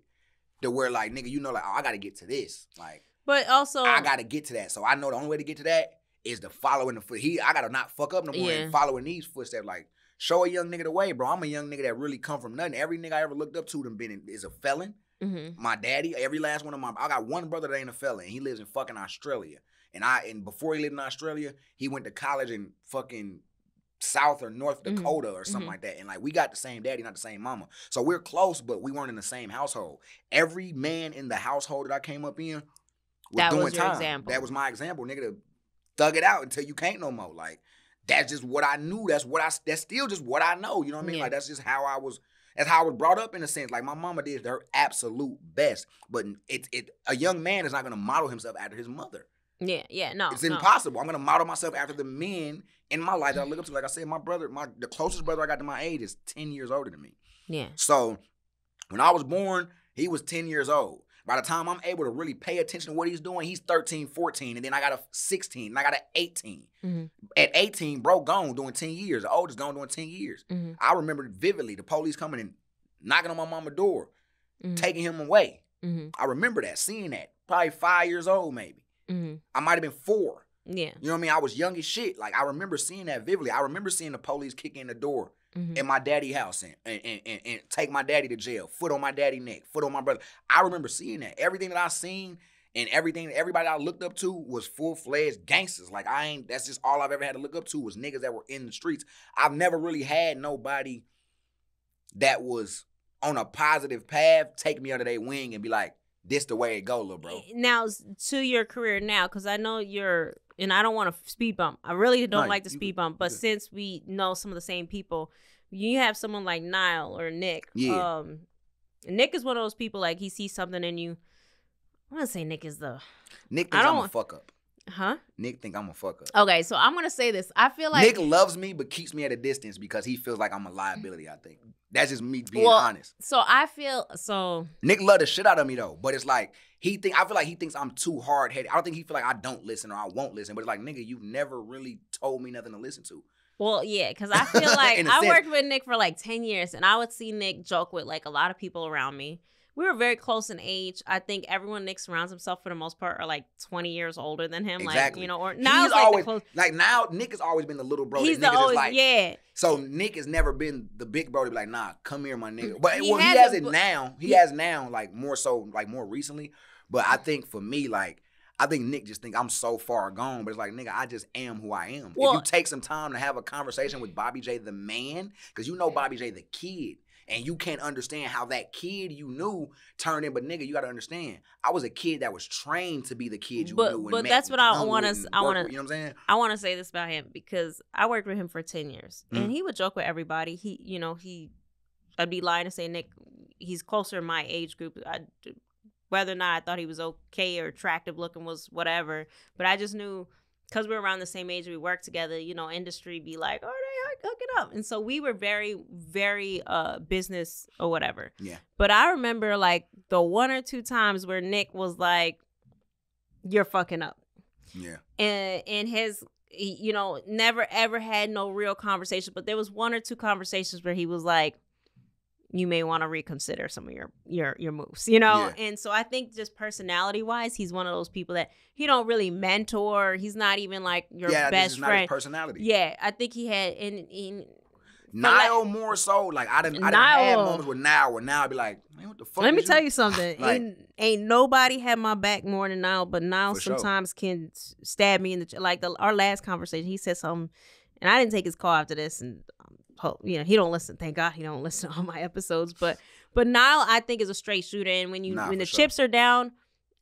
To where like nigga, you know like oh, I gotta get to this like, but also I gotta get to that. So I know the only way to get to that is to follow in the foot. He I gotta not fuck up no more yeah. and following these footsteps. Like show a young nigga the way, bro. I'm a young nigga that really come from nothing. Every nigga I ever looked up to them been in, is a felon. Mm-hmm. My daddy, every last one of my I got one brother that ain't a felon. And he lives in fucking Australia. And I and before he lived in Australia, he went to college in fucking South or North Dakota mm-hmm. or something mm-hmm. like that. And like we got the same daddy, not the same mama. So we're close, but we weren't in the same household. Every man in the household that I came up in was that doing was your time. Example. That was my example, nigga, to thug it out until you can't no more. Like that's just what I knew. That's what I that's still just what I know. You know what I mean? Yeah. Like that's just how I was that's how I was brought up in a sense. Like my mama did her absolute best. But it it a young man is not gonna model himself after his mother. Yeah, yeah, no. It's impossible. No. I'm gonna model myself after the men in my life that I look up to. Like I said, my brother, my the closest brother I got to my age is ten years older than me. Yeah. So when I was born, he was ten years old. By the time I'm able to really pay attention to what he's doing, he's thirteen, fourteen, and then I got a sixteen, and I got an eighteen. Mm-hmm. At eighteen, bro, gone doing ten years. The oldest gone doing ten years. Mm-hmm. I remember vividly the police coming and knocking on my mama's door, mm-hmm. taking him away. Mm-hmm. I remember that, seeing that. Probably five years old, maybe. Mm-hmm. I might have been four. Yeah. You know what I mean? I was young as shit. Like, I remember seeing that vividly. I remember seeing the police kick in the door mm-hmm. in my daddy's house and, and, and, and take my daddy to jail. Foot on my daddy's neck. Foot on my brother. I remember seeing that. Everything that I seen and everything that everybody I looked up to was full-fledged gangsters. Like, I ain't, that's just all I've ever had to look up to was niggas that were in the streets. I've never really had nobody that was on a positive path take me under their wing and be like, this the way it go, little bro. Now, to your career now, because I know you're, and I don't want to speed bump. I really don't no, like to speed bump, but yeah. since we know some of the same people, you have someone like Niall or Nick. Yeah. Um, Nick is one of those people, like, he sees something in you. I want to say Nick is the... Nick thinks I don't, I'm a fuck up. Huh? Nick think I'm a fucker. Okay, so I'm gonna say this. I feel like Nick loves me, but keeps me at a distance because he feels like I'm a liability. I think that's just me being well, honest. So I feel so. Nick loved the shit out of me though, but it's like he think I feel like he thinks I'm too hard headed. I don't think he feel like I don't listen or I won't listen, but it's like, nigga, you never really told me nothing to listen to. Well, yeah, because I feel like I sense. worked with Nick for like ten years, and I would see Nick joke with like a lot of people around me. We were very close in age. I think everyone Nick surrounds himself for the most part are like twenty years older than him. Exactly. Like, you know, or now he's like always the close... like now Nick has always been the little bro. He's that the always, like, yeah. So Nick has never been the big bro to be like, nah, come here, my nigga. But he well, has he has it, it now. He, he has now, like more so, like more recently. But I think for me, like. I think Nick just think I'm so far gone, but it's like, nigga, I just am who I am. Well, if you take some time to have a conversation with Bobb'e J. the man, because you know Bobb'e J. the kid, and you can't understand how that kid you knew turned in, but nigga, you got to understand, I was a kid that was trained to be the kid you but, knew. And but that's what I want to, I want to, you know what I'm saying? I want to say this about him, because I worked with him for ten years, mm-hmm. and he would joke with everybody. He, you know, he, I'd be lying to say, Nick, he's closer in my age group. I Whether or not I thought he was okay or attractive looking was whatever. But I just knew, because we were around the same age, we worked together, you know, industry be like, all right, hook it up. And so we were very, very uh, business or whatever. Yeah. But I remember like the one or two times where Nick was like, you're fucking up. Yeah. And, and his, you know, never ever had no real conversation. But there was one or two conversations where he was like, you may want to reconsider some of your your your moves, you know? Yeah. And so I think just personality-wise, he's one of those people that he don't really mentor. He's not even like your yeah, best this is friend. Yeah, not his personality. Yeah, I think he had... in in Niall like, more so. Like, I didn't have moments with Niall where Niall be like, man, what the fuck Let me you? tell you something. Like, ain't, ain't nobody had my back more than Niall, but Niall sometimes sure. can stab me in the... Like, the, our last conversation, he said something, and I didn't take his call after this, and... You know, he don't listen. Thank God he don't listen to all my episodes. But but Niall, I think, is a straight shooter. And when you nah, when the sure. chips are down,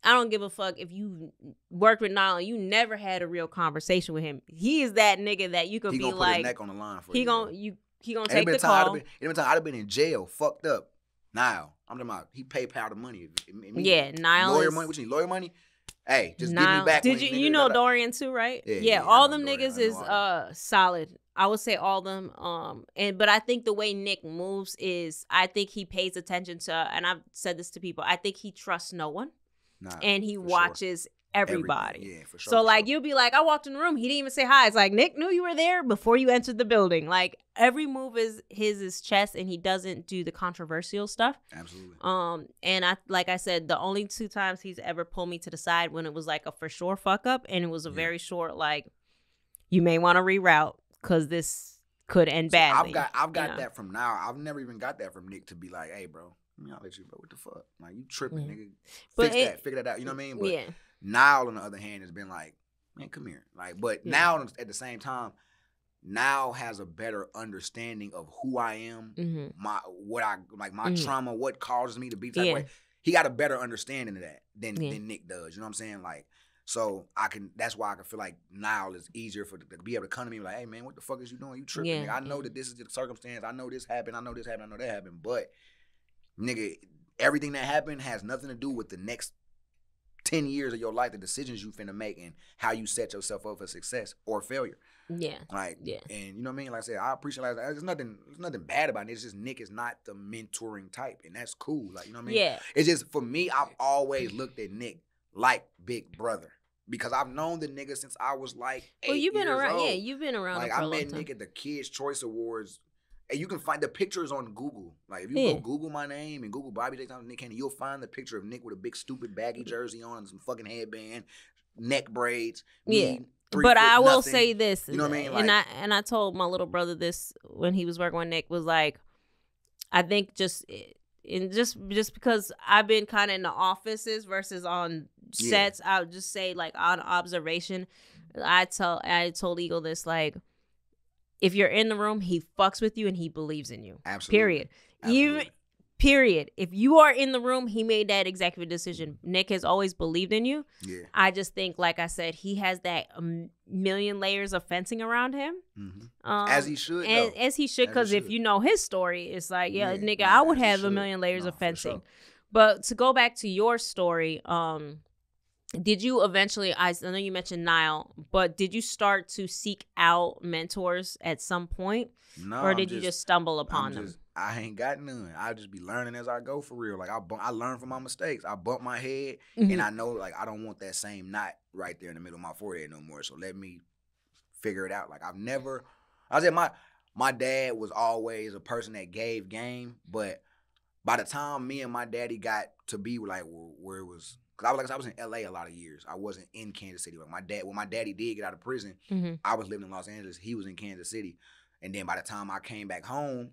I don't give a fuck if you worked with Niall and you never had a real conversation with him. He is that nigga that you could he be gonna like put his neck on the line for he you. Gonna, you. He gonna take the call. It been time I'd have been in jail, fucked up. Niall, I'm talking about he PayPal the money. Me, yeah, Niall lawyer is, money. What you need, lawyer money? Hey, just Niall, give me back. Did you you know Dorian too, right? Yeah, yeah, yeah all them Dorian, niggas is uh solid. I would say all of them, um, and but I think the way Nick moves is I think he pays attention to, and I've said this to people, I think he trusts no one, nah, and he watches sure. everybody. Everything. Yeah, for sure. So for like sure. you'll be like, I walked in the room, he didn't even say hi. It's like Nick knew you were there before you entered the building. Like every move is his is chess, and he doesn't do the controversial stuff. Absolutely. Um, and I like I said, the only two times he's ever pulled me to the side when it was like a for sure fuck up, and it was a yeah. very short like, you may want to reroute. Cause this could end badly. So I've got I've got you know? that from now. I've never even got that from Nick to be like, hey, bro, I'll let you, bro. What the fuck? Like you tripping, yeah. nigga. But Fix it, that, figure that out. You know what I mean? But yeah. Niall, on the other hand, has been like, man, come here. Like, but yeah. now at the same time, Niall has a better understanding of who I am, mm-hmm. my what I like, my mm-hmm. trauma, what causes me to be that yeah. way. He got a better understanding of that than yeah. than Nick does. You know what I'm saying? Like. So I can. That's why I can feel like Niall is easier for to be able to come to me and be like, hey man, what the fuck is you doing? You tripping? Yeah, nigga. I know yeah. that this is the circumstance. I know this happened. I know this happened. I know that happened. But nigga, everything that happened has nothing to do with the next ten years of your life, the decisions you finna make, and how you set yourself up for success or failure. Yeah. Like. Yeah. And you know what I mean? Like I said, I appreciate. Like there's nothing. There's nothing bad about it. It's just Nick is not the mentoring type, and that's cool. Like you know what I mean? Yeah. It's just for me, I've always looked at Nick like big brother, because I've known the nigga since I was like eight well, you've been years around, old. Yeah, you've been around. Like I met Nick at the Kids Choice Awards, and you can find the pictures on Google. Like if you yeah. go Google my name and Google Bobb'e J. Thompson, Nick Cannon, you'll find the picture of Nick with a big stupid baggy jersey on and some fucking headband, neck braids. Yeah, but I will nothing. say this, you know what I mean? Like, and I and I told my little brother this when he was working with Nick was like, I think just. And just just because I've been kind of in the offices versus on sets, yeah. I would just say like on observation, I tell I told Eagle this, like if you're in the room, he fucks with you and he believes in you. Absolutely. Period. Absolutely. Even period. If you are in the room, he made that executive decision. Nick has always believed in you. Yeah. I just think, like I said, he has that um, million layers of fencing around him. Mm-hmm. um, as he should. And, as he should, because if you know his story, it's like, yeah, yeah nigga, yeah, I would have a million layers no, of fencing. Sure. But to go back to your story, um, did you eventually, I know you mentioned Niall, but did you start to seek out mentors at some point? No. Or did just, you just stumble upon just, them? I ain't got none. I'll just be learning as I go, for real. Like, I I learn from my mistakes. I bump my head, mm-hmm. and I know, like, I don't want that same knot right there in the middle of my forehead no more, so let me figure it out. Like, I've never, I said my, my dad was always a person that gave game, but by the time me and my daddy got to be, like, where it was, because I was, like, I was in L A a lot of years. I wasn't in Kansas City. Like, my dad, when my daddy did get out of prison, mm-hmm. I was living in Los Angeles. He was in Kansas City. And then by the time I came back home,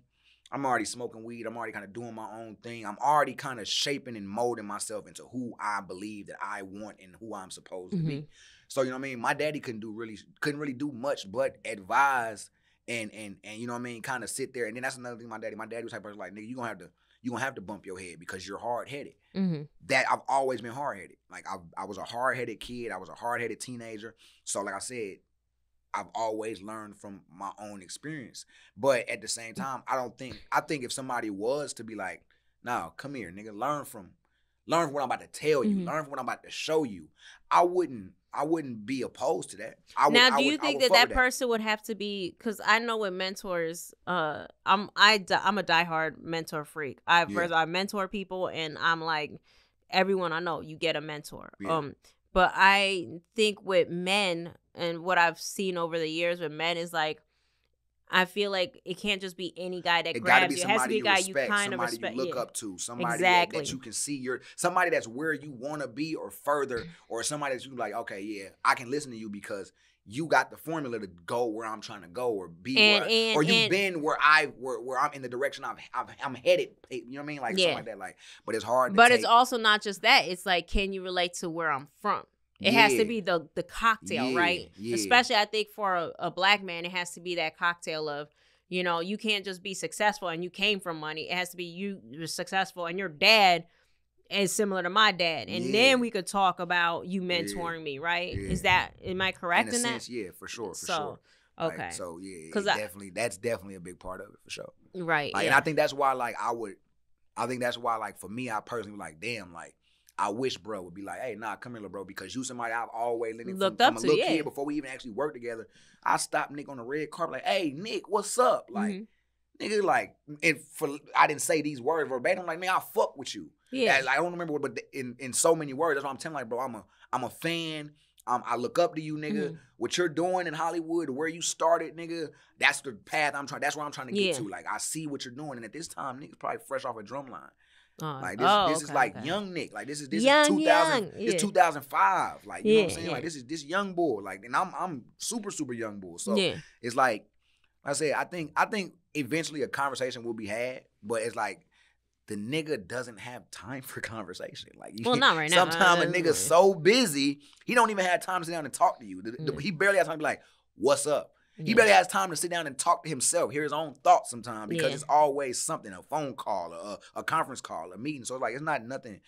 I'm already smoking weed. I'm already kind of doing my own thing. I'm already kind of shaping and molding myself into who I believe that I want and who I'm supposed mm-hmm. to be. So, you know what I mean? My daddy couldn't do really, couldn't really do much but advise and, and, and you know what I mean, kind of sit there. And then that's another thing my daddy, my daddy was like, like nigga, you're going to have to, you gonna have to bump your head because you're hard-headed. Mm-hmm. That I've always been hard-headed. Like, I, I was a hard-headed kid. I was a hard-headed teenager. So, like I said, I've always learned from my own experience. But at the same time, I don't think, I think if somebody was to be like, nah, come here, nigga, learn from, learn from what I'm about to tell you, mm-hmm. learn from what I'm about to show you, I wouldn't, I wouldn't be opposed to that. I would, now, do you would, think that that person that. would have to be? Because I know with mentors, uh, I'm I I'm a diehard mentor freak. I yeah. I mentor people, and I'm like, everyone I know, you get a mentor. Yeah. Um, but I think with men, and what I've seen over the years with men is like, I feel like it can't just be any guy that it grabs you. It has to be a guy you kind of respect, you look yeah. up to, somebody exactly. that, that you can see your, somebody that's where you want to be or further, or somebody that you like. Okay, yeah, I can listen to you because you got the formula to go where I'm trying to go, or be and, where, and, or you've and, been where I where where I'm in the direction I'm I'm, I'm headed. You know what I mean? Like yeah. something like that. Like, but it's hard. But to it's take. also not just that. It's like, can you relate to where I'm from? It yeah. has to be the the cocktail, yeah. right? Yeah. Especially, I think, for a, a black man, it has to be that cocktail of, you know, you can't just be successful and you came from money. It has to be you you're successful and your dad is similar to my dad. And yeah. then we could talk about you mentoring yeah. me, right? Yeah. Is that, am I correct in, a in sense, that? Yeah, for sure, for so, sure. Okay. Like, so, yeah, it definitely, I, that's definitely a big part of it, for sure. Right. Like, yeah. And I think that's why, like, I would, I think that's why, like, for me, I personally was like, damn, like, I wish bro would be like, hey, nah, come here, little bro, because you somebody I've always looked from, up from a to, little yeah. kid before we even actually worked together. I stopped Nick on the red carpet, like, hey, Nick, what's up? Like, mm-hmm. nigga, like, and for, I didn't say these words verbatim, like, man, I fuck with you. Yeah, I, I don't remember what, but in, in so many words, that's what I'm telling, like, bro, I'm a, I'm a fan. Um, I look up to you, nigga. Mm-hmm. What you're doing in Hollywood, where you started, nigga, that's the path I'm trying. That's where I'm trying to get yeah. to. Like, I see what you're doing, and at this time, nigga's probably fresh off a Drumline. Oh, like this, oh, this okay, is like okay. young Nick. Like this is this young, is two thousand, yeah. it's two thousand five. Like you yeah, know what I'm saying. Yeah. Like this is this young boy. Like, and I'm I'm super super young boy. So yeah. it's like, like I said, I think I think eventually a conversation will be had, but it's like the nigga doesn't have time for conversation. Like, well, not right now. Sometimes a nigga's so busy he don't even have time to sit down and talk to you. The, yeah. the, he barely has time to be like, "What's up?" He yeah. barely has time to sit down and talk to himself, hear his own thoughts sometimes, because yeah. it's always something, a phone call, or a, a conference call, a meeting. So it's like, it's not nothing,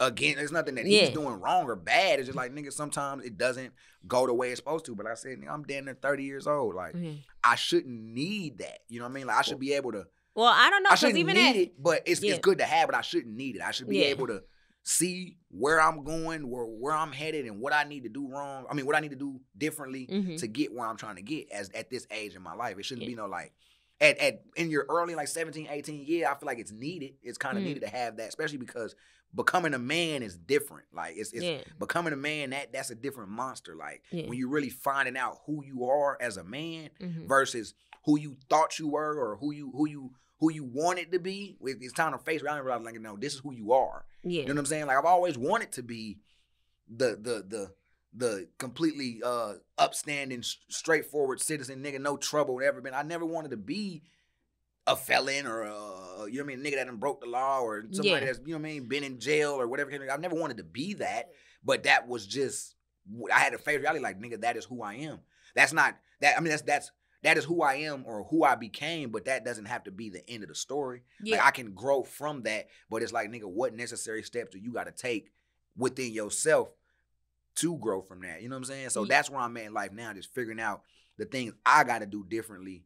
again, it's nothing that yeah. he's doing wrong or bad. It's just like, nigga, sometimes it doesn't go the way it's supposed to. But like I said, nigga, I'm damn near thirty years old. Like, mm-hmm. I shouldn't need that. You know what I mean? Like, I should be able to. Well, I don't know. I shouldn't even need at, it, but it's, yeah. it's good to have, but I shouldn't need it. I should be yeah. able to see where I'm going, where where I'm headed, and what I need to do wrong. I mean, what I need to do differently mm-hmm. to get where I'm trying to get as at this age in my life. It shouldn't yeah. be no like, at, at in your early, like seventeen, eighteen, yeah, I feel like it's needed. It's kind of mm-hmm. needed to have that, especially because becoming a man is different. Like, it's, it's yeah. becoming a man, that that's a different monster. Like, yeah. when you're really finding out who you are as a man mm-hmm. versus who you thought you were or who you, who you, who you wanted to be. It's time to face reality. I was like, no, this is who you are. Yeah. You know what I'm saying? Like, I've always wanted to be the the the the completely uh, upstanding, straightforward citizen, nigga, no trouble, never been. I never wanted to be a felon or a, you know what I mean, nigga that done broke the law or somebody yeah. that's, you know what I mean, been in jail or whatever. I've never wanted to be that, but that was just, I had to face reality. Like, nigga, that is who I am. That's not, that. I mean, that's that's, that is who I am or who I became, but that doesn't have to be the end of the story. Yeah. Like, I can grow from that, but it's like, nigga, what necessary steps do you got to take within yourself to grow from that? You know what I'm saying? So yeah. that's where I'm at in life now, just figuring out the things I got to do differently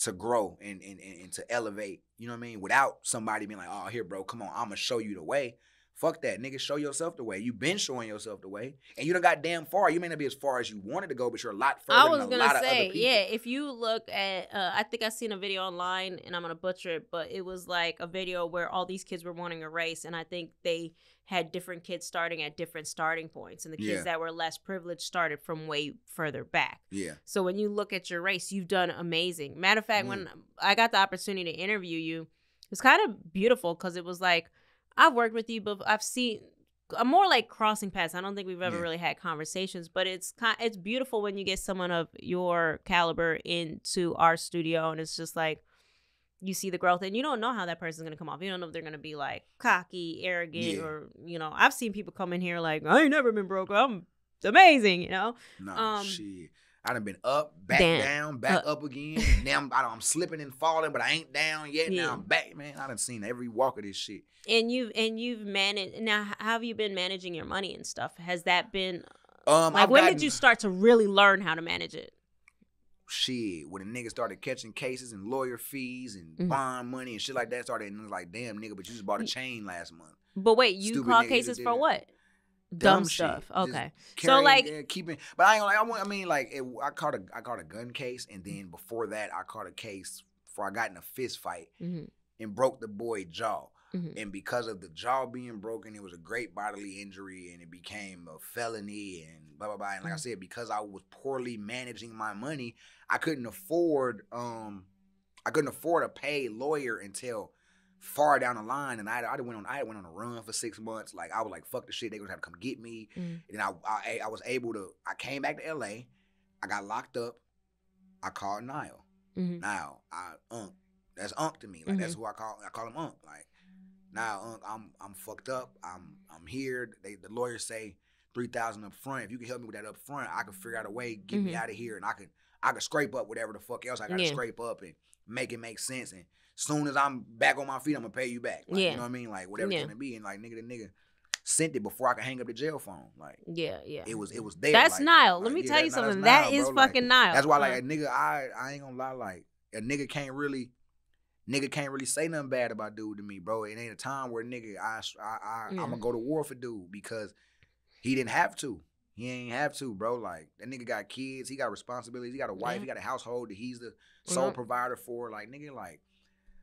to grow and, and, and, and to elevate, you know what I mean? Without somebody being like, oh, here, bro, come on, I'm going to show you the way. Fuck that, nigga. Show yourself the way. You've been showing yourself the way, and you done got damn far. You may not be as far as you wanted to go, but you're a lot further. I was than a gonna lot say, of other yeah. If you look at, uh, I think I seen a video online, and I'm gonna butcher it, but it was like a video where all these kids were wanting a race, and I think they had different kids starting at different starting points, and the kids yeah. that were less privileged started from way further back. Yeah. So when you look at your race, you've done amazing. Matter of fact, mm. when I got the opportunity to interview you, it was kind of beautiful because it was like, I've worked with you, but I've seen I'm more like crossing paths. I don't think we've ever yeah. really had conversations, but it's it's beautiful when you get someone of your caliber into our studio, and it's just like you see the growth, and you don't know how that person's gonna come off. You don't know if they're gonna be like cocky, arrogant, yeah. or you know. I've seen people come in here like, I ain't never been broke. I'm amazing, you know. No um, shit. I done been up, back Damn. down, back uh, up again. Now I'm, I I'm slipping and falling, but I ain't down yet. Yeah. Now I'm back, man. I done seen every walk of this shit. And you've and you've managed. Now, how have you been managing your money and stuff? Has that been um, like I've when gotten, did you start to really learn how to manage it? Shit, when the niggas started catching cases and lawyer fees and mm-hmm. bond money and shit like that started, and it was like, damn nigga, but you just bought a chain last month. But wait, you Stupid call cases for what? Dumb, dumb stuff. Shit. Okay, carrying, so like uh, keeping, but I ain't like I want. I mean, like it, I caught a I caught a gun case, and then before that, I caught a case before I got in a fist fight mm-hmm. and broke the boy's jaw. Mm-hmm. And because of the jaw being broken, it was a great bodily injury, and it became a felony, and blah blah blah. And like mm-hmm. I said, because I was poorly managing my money, I couldn't afford um, I couldn't afford to pay a lawyer until far down the line, and I I went on I went on a run for six months. Like I was like, fuck the shit. They gonna have to come get me. Mm. And I, I I was able to. I came back to L A. I got locked up. I called Niall. Mm-hmm. Niall, I Unc. That's Unc to me. Like mm-hmm. that's who I call. I call him Unc. Like Niall, Unc. I'm I'm fucked up. I'm I'm here. They the lawyers say three thousand up front. If you can help me with that up front, I can figure out a way to get mm-hmm. me out of here, and I can I can scrape up whatever the fuck else I gotta yeah. scrape up and make it make sense and. Soon as I'm back on my feet, I'm gonna pay you back. Like, yeah. You know what I mean? Like whatever yeah. it's gonna be. And like nigga the nigga sent it before I could hang up the jail phone. Like yeah, yeah. It was it was there. That's like, Niall. Like, Let me yeah, tell you something. That Niall, is bro. fucking like, Niall. That's why like a nigga, I I ain't gonna lie, like a nigga can't really nigga can't really say nothing bad about dude to me, bro. It ain't a time where nigga I I, I mm. I'm gonna go to war for dude because he didn't have to. He ain't have to, bro. Like, that nigga got kids, he got responsibilities, he got a wife, yeah. he got a household that he's the sole yeah. provider for. Like, nigga, like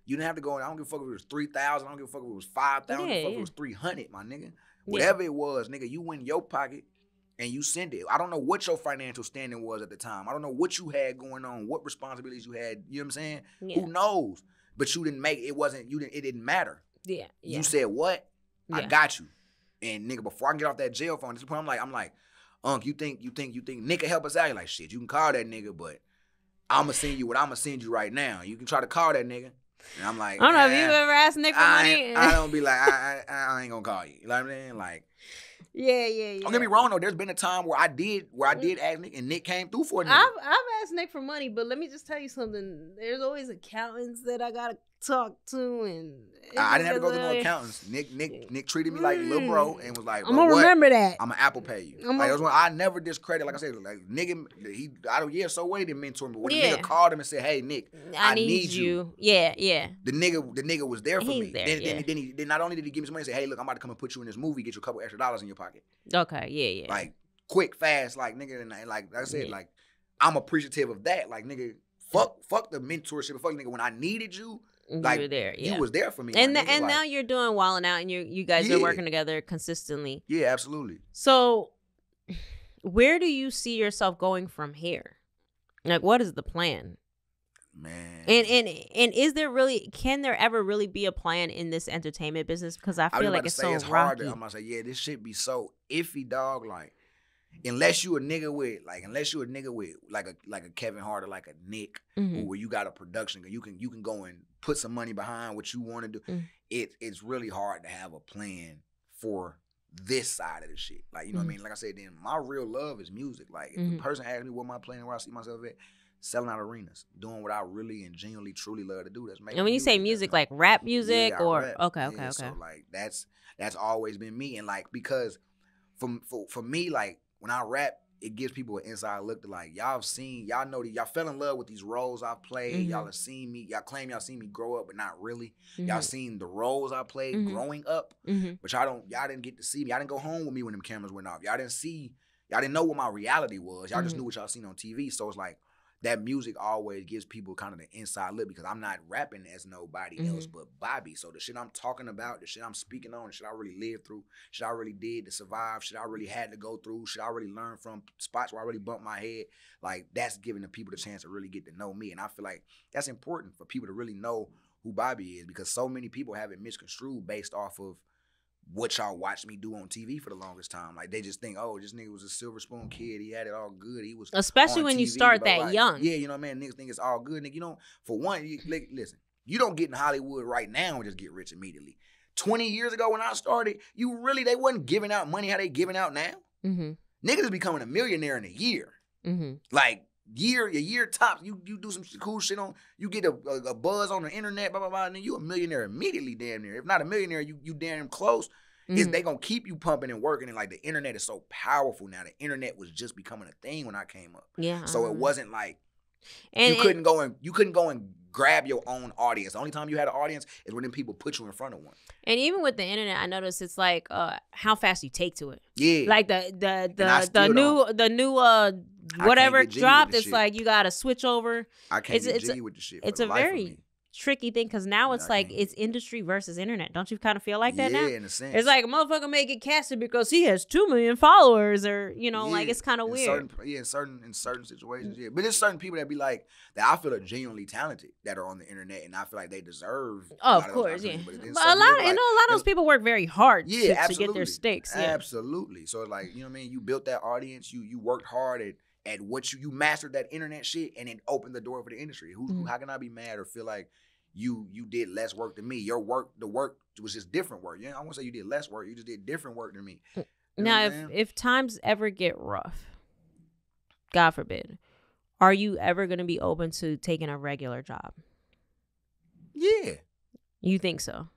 you didn't have to go. I don't give a fuck if it was three thousand. I don't give a fuck if it was five thousand. Yeah, I don't give a fuck yeah. if it was three hundred, my nigga. Whatever yeah. it was, nigga, you went in your pocket and you send it. I don't know what your financial standing was at the time. I don't know what you had going on, what responsibilities you had. You know what I'm saying? Yeah. Who knows? But you didn't make it. Wasn't you? Didn't it? Didn't matter. Yeah. yeah. You said what? Yeah. I got you. And nigga, before I can get off that jail phone, at this point, I'm like, I'm like, Unc, you think, you think, you think, Nick can help us out? You're like, shit, you can call that nigga, but I'm gonna send you what I'm gonna send you right now. You can try to call that nigga. And I'm like, I don't know if you ever asked Nick for money. I don't be like, I, I I ain't gonna call you. You know what I mean? Like, yeah, yeah, yeah. Don't get me wrong though. There's been a time where I did, where I did ask Nick, and Nick came through for me. I've I've asked Nick for money, but let me just tell you something. There's always accountants that I gotta talk to, and I didn't have to go to no accountants. Nick Nick Nick treated me like little bro, and was like, I'm gonna remember that. I'm gonna Apple Pay you. Like, that's when I never discredit. Like I said, like nigga, he I don't yeah. So what he didn't mentor me, but when the nigga called him and said, hey Nick, I need you. Yeah, yeah. The nigga the nigga was there for me. Then then then he then not only did he give me some money, he said, hey look, I'm about to come and put you in this movie, get you a couple extra dollars in your pocket. Okay, yeah, yeah. Like quick, fast, like nigga, and like I said, like I'm appreciative of that. Like nigga, fuck fuck the mentorship, fuck nigga. When I needed you. Like, you were there, yeah. You was there for me. And the, and like, now you're doing Wild 'n Out, and you you guys yeah. are working together consistently. Yeah, absolutely. So, where do you see yourself going from here? Like, what is the plan? Man. And and and is there really? Can there ever really be a plan in this entertainment business? Because I feel I was like it's so it's rocky. Hard. I'm gonna say, yeah, this shit be so iffy, dog. Like, unless you a nigga with like, unless you a nigga with like a like a Kevin Hart or like a Nick, mm-hmm. where you got a production, you can you can go and put some money behind what you want to do. Mm. It it's really hard to have a plan for this side of the shit. Like you know mm-hmm. what I mean. Like I said, then my real love is music. Like if mm-hmm. the person asked me what my plan, where I see myself at, selling out arenas, doing what I really and genuinely truly love to do. That's making. And when you music, say music, like rap music yeah, or rap. okay, okay, yeah, okay. So like that's that's always been me, and like because for for for me like. When I rap, it gives people an inside look to like, y'all have seen, y'all know that y'all fell in love with these roles I've played. Mm-hmm. Y'all have seen me, y'all claim y'all seen me grow up, but not really. Mm-hmm. Y'all seen the roles I played mm-hmm. growing up, mm-hmm. but y'all don't, y'all didn't get to see me. Y'all didn't go home with me when them cameras went off. Y'all didn't see, y'all didn't know what my reality was. Y'all mm-hmm. just knew what y'all seen on T V. So it's like, that music always gives people kind of the inside look because I'm not rapping as nobody mm-hmm. else but Bobb'e. So the shit I'm talking about, the shit I'm speaking on, the shit I really lived through, shit I really did to survive, shit I really had to go through, shit I really learned from, spots where I really bumped my head, like that's giving the people the chance to really get to know me. And I feel like that's important for people to really know who Bobb'e is because so many people have it misconstrued based off of what y'all watched me do on T V for the longest time. Like, they just think, oh, this nigga was a silver spoon kid. He had it all good. He was Especially when T V, you start that like, young. Yeah, you know what I mean? Niggas think it's all good. Nigga, you don't, for one, you, like, listen, you don't get in Hollywood right now and just get rich immediately. twenty years ago when I started, you really, they wasn't giving out money how they giving out now. Mm-hmm. Niggas is becoming a millionaire in a year. Mm-hmm. Like, year, a year tops, you you do some cool shit on, you get a, a, a buzz on the internet, blah, blah, blah, and then you a millionaire immediately, damn near. If not a millionaire, you, you damn close. Mm-hmm. Is they gonna keep you pumping and working, and like the internet is so powerful now. The internet was just becoming a thing when I came up. Yeah. So it wasn't like and, you and, couldn't go and you couldn't go and grab your own audience. The only time you had an audience is when them people put you in front of one. And even with the internet, I noticed it's like uh, how fast you take to it. Yeah. Like the the the the new don't. the new uh whatever dropped. It's shit. Like you gotta switch over. I can't it's, get it's, G with the shit. It's a very tricky thing because now it's like it's industry versus internet. Don't you kind of feel like that yeah, now? In a sense. It's like a motherfucker may get casted because he has two million followers or, you know, yeah, like it's kind of weird. Certain, yeah, in certain, in certain situations, yeah. But there's certain people that be like, that I feel are genuinely talented that are on the internet and I feel like they deserve. Oh, of course, yeah. But, but a lot, like, and a lot of those people work very hard yeah, to, to get their sticks. Yeah. Absolutely. So it's like, you know what I mean? You built that audience, you you worked hard at at what you, you mastered that internet shit and it opened the door for the industry. Who, mm-hmm. How can I be mad or feel like you you did less work than me? Your work, the work was just different work. You know, I won't say you did less work, you just did different work than me. You now, if, if times ever get rough, God forbid, are you ever going to be open to taking a regular job? Yeah. You think so?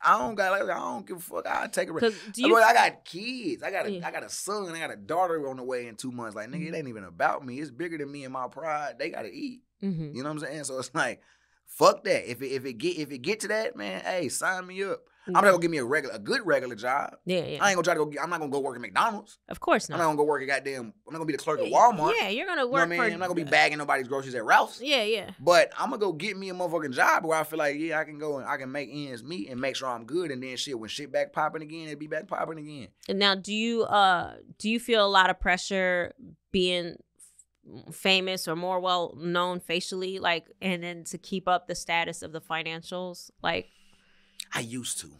I don't got. Like, I don't give a fuck. I take a risk. I got kids. I got. A, yeah. I got a son. I got a daughter on the way in two months. Like, nigga, it ain't even about me. It's bigger than me and my pride. They gotta eat. Mm-hmm. You know what I'm saying? So it's like, fuck that. If it, if it get if it get to that, man, hey, sign me up. Mm-hmm. I'm not gonna give me a regular a good regular job. Yeah, yeah. I ain't gonna try to go. I'm not gonna go work at McDonald's. Of course not. I'm not gonna go work at goddamn. I'm not gonna be the clerk yeah, at Walmart. Yeah, you're gonna work. You know what I mean? I'm not gonna be bagging nobody's groceries at Ralph's. Yeah, yeah. But I'm gonna go get me a motherfucking job where I feel like yeah, I can go and I can make ends meet and make sure I'm good. And then shit, when shit back popping again, it be back popping again. And now, do you uh do you feel a lot of pressure being famous or more well known facially, like, and then to keep up the status of the financials, like? I used to.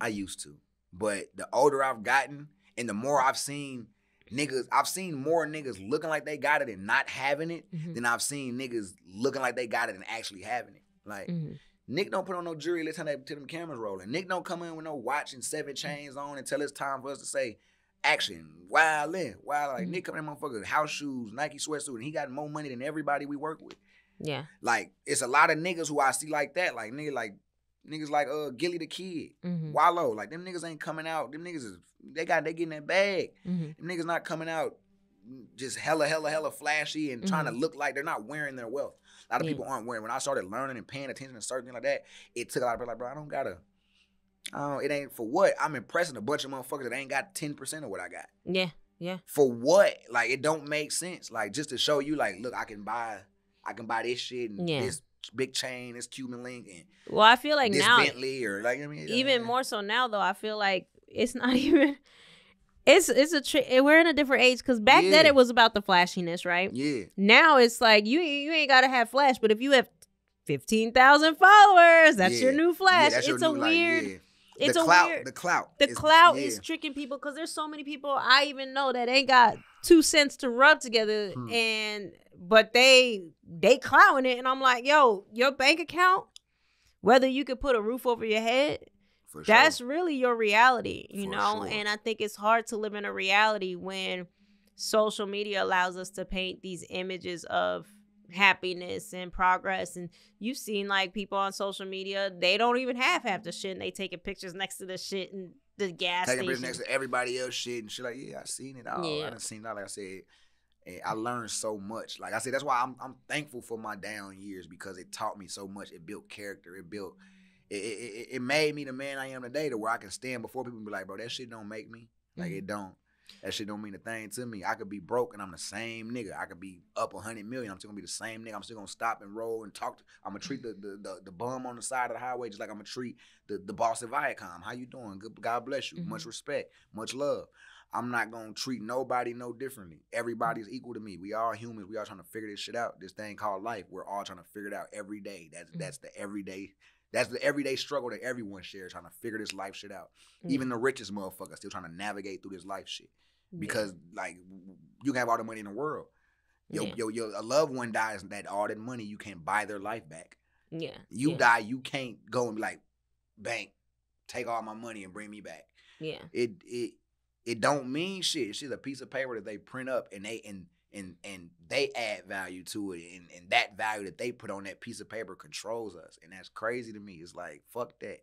I used to. But the older I've gotten and the more I've seen niggas, I've seen more niggas looking like they got it and not having it mm-hmm. than I've seen niggas looking like they got it and actually having it. Like, mm-hmm. Nick don't put on no jewelry until them cameras rolling. Nick don't come in with no watch and seven chains on until it's time for us to say, action, wild in, wild. Like, mm-hmm. Nick come in motherfuckers, house shoes, Nike sweatsuit, and he got more money than everybody we work with. Yeah. Like, it's a lot of niggas who I see like that. Like, nigga, like, Niggas like uh Gilly the Kid, mm-hmm. Wallo, like them niggas ain't coming out. Them niggas is they got they getting that bag. Mm-hmm. Them niggas not coming out just hella hella hella flashy and mm-hmm. trying to look like they're not wearing their wealth. A lot of yeah. people aren't wearing. When I started learning and paying attention to certain things like that, it took a lot of people like, bro, I don't gotta. Oh, it ain't for what I'm impressing a bunch of motherfuckers that ain't got ten percent of what I got. Yeah, yeah. For what? Like it don't make sense. Like just to show you, like, look, I can buy, I can buy this shit and yeah. this. Big chain, it's Cuban link, and well, I feel like now, Bentley or like I mean, even uh, more so now though. I feel like it's not even. It's it's a tri we're in a different age because back yeah. then it was about the flashiness, right? Yeah. Now it's like you you ain't gotta have flash, but if you have fifteen thousand followers, that's yeah. your new flash. Yeah, your it's new, a weird. Like, yeah. It's the a clout, weird. The clout. The is, clout yeah. is tricking people because there's so many people I even know that ain't got two cents to rub together, hmm. and but they they clowning it, and I'm like, yo, your bank account, whether you could put a roof over your head, For that's sure. really your reality, you For know. Sure. And I think it's hard to live in a reality when social media allows us to paint these images of happiness and progress, and you've seen like people on social media, they don't even have half the shit and they taking pictures next to the shit and the gas taking station. Taking next to everybody else shit and shit like, yeah, I seen it all. Yeah. I done seen it all, like I said. And I learned so much. Like I said, that's why I'm I'm thankful for my down years, because it taught me so much. It built character. It built, it it, it made me the man I am today, to where I can stand before people and be like, bro, that shit don't make me. Like it don't. That shit don't mean a thing to me. I could be broke and I'm the same nigga. I could be up a hundred million. I'm still gonna be the same nigga. I'm still gonna stop and roll and talk to, I'm gonna treat the, the the the bum on the side of the highway just like I'm gonna treat the, the boss at Viacom. How you doing? Good, God bless you. Mm-hmm. Much respect, much love. I'm not gonna treat nobody no differently. Everybody's equal to me. We all humans. We all trying to figure this shit out. This thing called life. We're all trying to figure it out every day. That's mm-hmm. that's the everyday. That's the everyday struggle that everyone shares, trying to figure this life shit out. Mm-hmm. Even the richest motherfucker still trying to navigate through this life shit. Because yeah. like you can have all the money in the world, your yeah. your your a loved one dies, and that all that money you can't buy their life back. Yeah, you yeah. die, you can't go and be like, bank, take all my money and bring me back. Yeah, it it. It don't mean shit. It's just a piece of paper that they print up, and they and and and they add value to it, and, and that value that they put on that piece of paper controls us, and that's crazy to me. It's like, fuck that.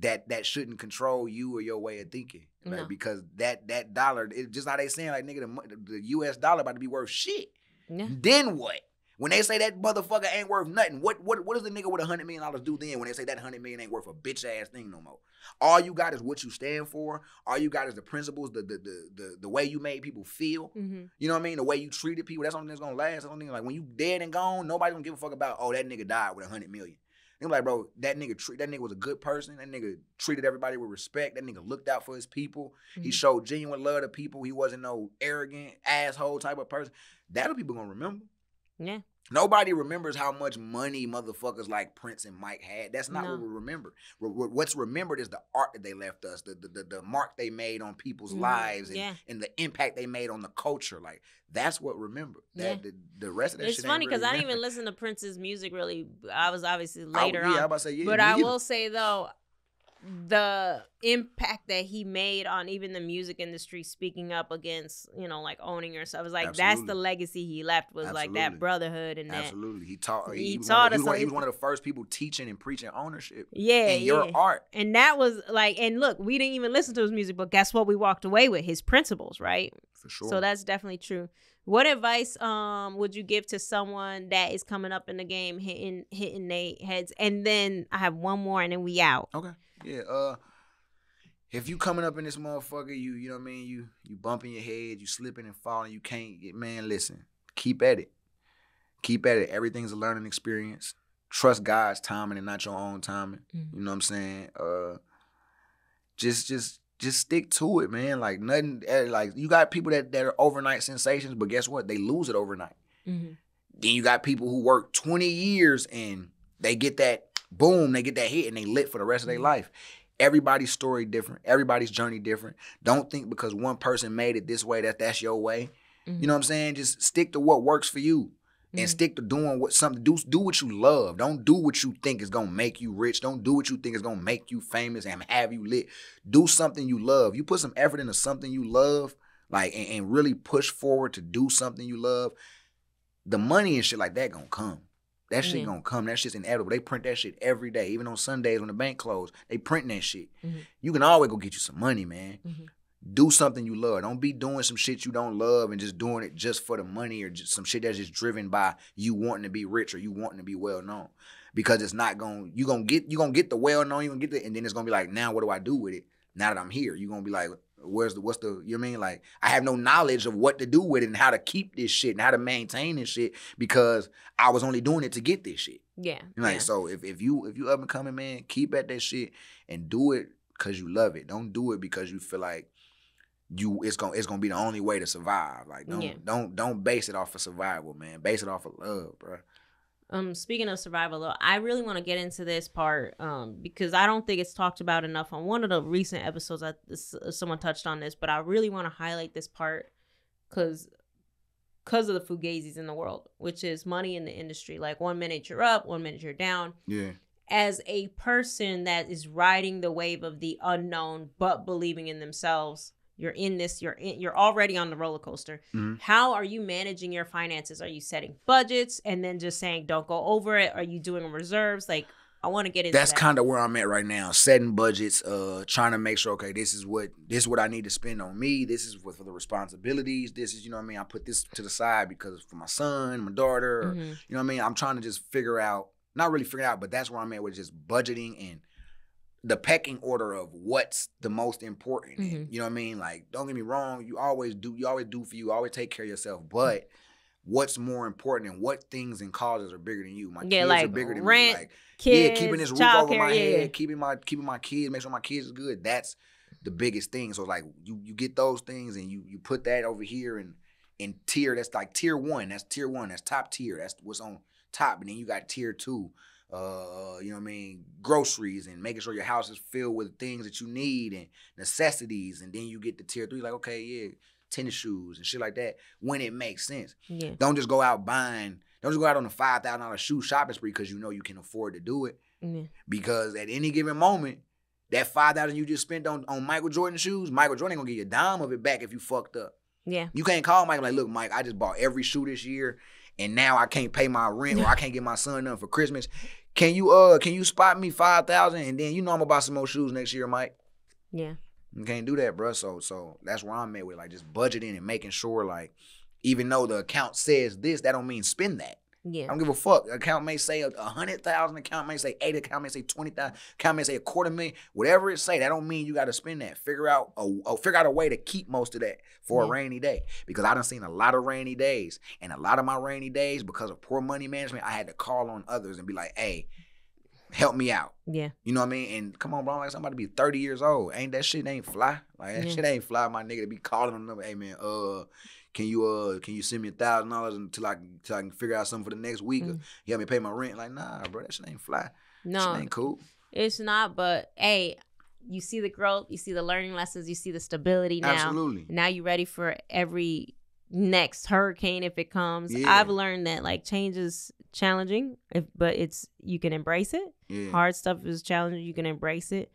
That that shouldn't control you or your way of thinking, right? No. Because that that dollar, it's just how they saying, like, nigga, the, the U S dollar about to be worth shit. No. Then what? When they say that motherfucker ain't worth nothing, what what what does the nigga with a hundred million dollars do then? When they say that hundred million ain't worth a bitch ass thing no more, all you got is what you stand for. All you got is the principles, the the the the, the way you made people feel. Mm-hmm. You know what I mean? The way you treated people. That's something that's gonna last. That's something like when you dead and gone, nobody's gonna give a fuck about. Oh, that nigga died with a hundred million. They're like, bro, that nigga treat that nigga was a good person. That nigga treated everybody with respect. That nigga looked out for his people. Mm-hmm. He showed genuine love to people. He wasn't no arrogant asshole type of person. That's what people gonna remember. Yeah. Nobody remembers how much money motherfuckers like Prince and Mike had. That's not no. what we remember. What's remembered is the art that they left us, the the, the, the mark they made on people's mm-hmm. lives, and, yeah. and the impact they made on the culture. Like, that's what remembered. That yeah. the, the rest of that it's shit. It's funny because really I didn't even listen to Prince's music really. I was obviously later I, yeah, on. I about to say, yeah, but I either. will say though, the impact that he made on even the music industry, speaking up against, you know, like owning yourself, was like, Absolutely. that's the legacy he left, was Absolutely. like that brotherhood and Absolutely. that. Absolutely. He taught, he, he was taught one, us. He was, one, he was one of the first people teaching and preaching ownership. Yeah. In your yeah. art. And that was like, and look, we didn't even listen to his music, but guess what? We walked away with his principles, right? For sure. So that's definitely true. What advice um would you give to someone that is coming up in the game, hitting hitting their heads? And then I have one more, and then we out. Okay. Yeah. Uh, if you coming up in this motherfucker, you you know what I mean. You you bumping your head, you slipping and falling. You can't get man. Listen, keep at it. Keep at it. Everything's a learning experience. Trust God's timing and not your own timing. Mm-hmm. You know what I'm saying? Uh, just just. Just stick to it, man. Like nothing, like you got people that, that are overnight sensations, but guess what? They lose it overnight. Mm-hmm. Then you got people who work twenty years and they get that boom, they get that hit and they lit for the rest mm-hmm. of their life. Everybody's story different. Everybody's journey different. Don't think because one person made it this way that that's your way. Mm-hmm. You know what I'm saying? Just stick to what works for you. And mm-hmm. stick to doing what something do do what you love. Don't do what you think is gonna make you rich. Don't do what you think is gonna make you famous and have you lit. Do something you love. You put some effort into something you love, like and, and really push forward to do something you love. The money and shit like that gonna come. That shit yeah. gonna come. That shit's inevitable. They print that shit every day, even on Sundays when the bank closed. They print that shit. Mm-hmm. You can always go get you some money, man. Mm-hmm. Do something you love. Don't be doing some shit you don't love and just doing it just for the money or just some shit that's just driven by you wanting to be rich or you wanting to be well known. Because it's not going, you're going to get, you're going to get the well known, you're going to get the, and then it's going to be like, now what do I do with it? Now that I'm here, you're going to be like, where's the, what's the, you know what I mean? Like, I have no knowledge of what to do with it and how to keep this shit and how to maintain this shit because I was only doing it to get this shit. Yeah. Like, yeah. so if, if you, if you up and coming, man, keep at that shit and do it because you love it. Don't do it because you feel like, you it's gonna it's gonna be the only way to survive. Like don't yeah. don't don't base it off of survival, man. Base it off of love, bro. Um, speaking of survival, though, I really want to get into this part um because I don't think it's talked about enough. On one of the recent episodes, I, someone touched on this, but I really want to highlight this part because because of the fugazis in the world, which is money in the industry. Like one minute you're up, one minute you're down. Yeah. As a person that is riding the wave of the unknown but believing in themselves. You're in this, you're in, you're already on the roller coaster. Mm-hmm. How are you managing your finances? Are you setting budgets and then just saying, don't go over it? Are you doing reserves? Like, I want to get into That's that. kind of where I'm at right now, setting budgets, uh, trying to make sure, okay, this is what this is what I need to spend on me. This is what, for the responsibilities. This is, you know what I mean? I put this to the side because for my son, my daughter, mm-hmm. or, you know what I mean? I'm trying to just figure out, not really figure out, but that's where I'm at with just budgeting and the pecking order of what's the most important. Mm-hmm. And, you know what I mean? Like, don't get me wrong. You always do. You always do for you. Always take care of yourself. But mm-hmm. what's more important and what things and causes are bigger than you? My yeah, kids like are bigger than rent, me. Like, kids, yeah, keeping this roof over care, my head, yeah. keeping my keeping my kids, make sure my kids is good. That's the biggest thing. So like you you get those things and you you put that over here and in tier that's like tier one. That's tier one. That's top tier. That's what's on top. And then you got tier two. Uh, you know what I mean? Groceries and making sure your house is filled with things that you need and necessities. And then you get to tier three. Like okay, yeah. tennis shoes and shit like that when it makes sense. Yeah. Don't just go out buying, don't just go out on a five thousand dollar shoe shopping spree because you know you can afford to do it. Yeah. Because at any given moment, that five thousand dollars you just spent on, on Michael Jordan shoes, Michael Jordan ain't gonna give you a dime of it back if you fucked up. Yeah. You can't call Michael like, look, Mike, I just bought every shoe this year and now I can't pay my rent or I can't get my son nothing for Christmas. Can you uh can you spot me five thousand dollars and then you know I'm gonna buy some more shoes next year, Mike? Yeah. You can't do that, bro. So, so that's where I'm at with like just budgeting and making sure like, even though the account says this, that don't mean spend that. Yeah. I don't give a fuck. Account may say a hundred thousand. Account may say eight. Account may say twenty thousand. Account may say a quarter million. Whatever it say, that don't mean you got to spend that. Figure out a, a figure out a way to keep most of that for yeah. a rainy day because I done seen a lot of rainy days and a lot of my rainy days because of poor money management. I had to call on others and be like, hey. Help me out. Yeah. You know what I mean? And come on, bro, I'm like somebody be thirty years old. Ain't that shit ain't fly? Like that yeah. shit ain't fly, my nigga, to be calling on them. Hey man, uh, can you uh can you send me a thousand dollars until I can till I can figure out something for the next week? Mm. Or you help me pay my rent? Like, nah, bro, that shit ain't fly. No. That shit ain't cool. It's not, but hey, you see the growth, you see the learning lessons, you see the stability now. Absolutely. Now you're ready for every next hurricane if it comes. Yeah. I've learned that like change is challenging, if, but it's you can embrace it. Yeah. Hard stuff is challenging. You can embrace it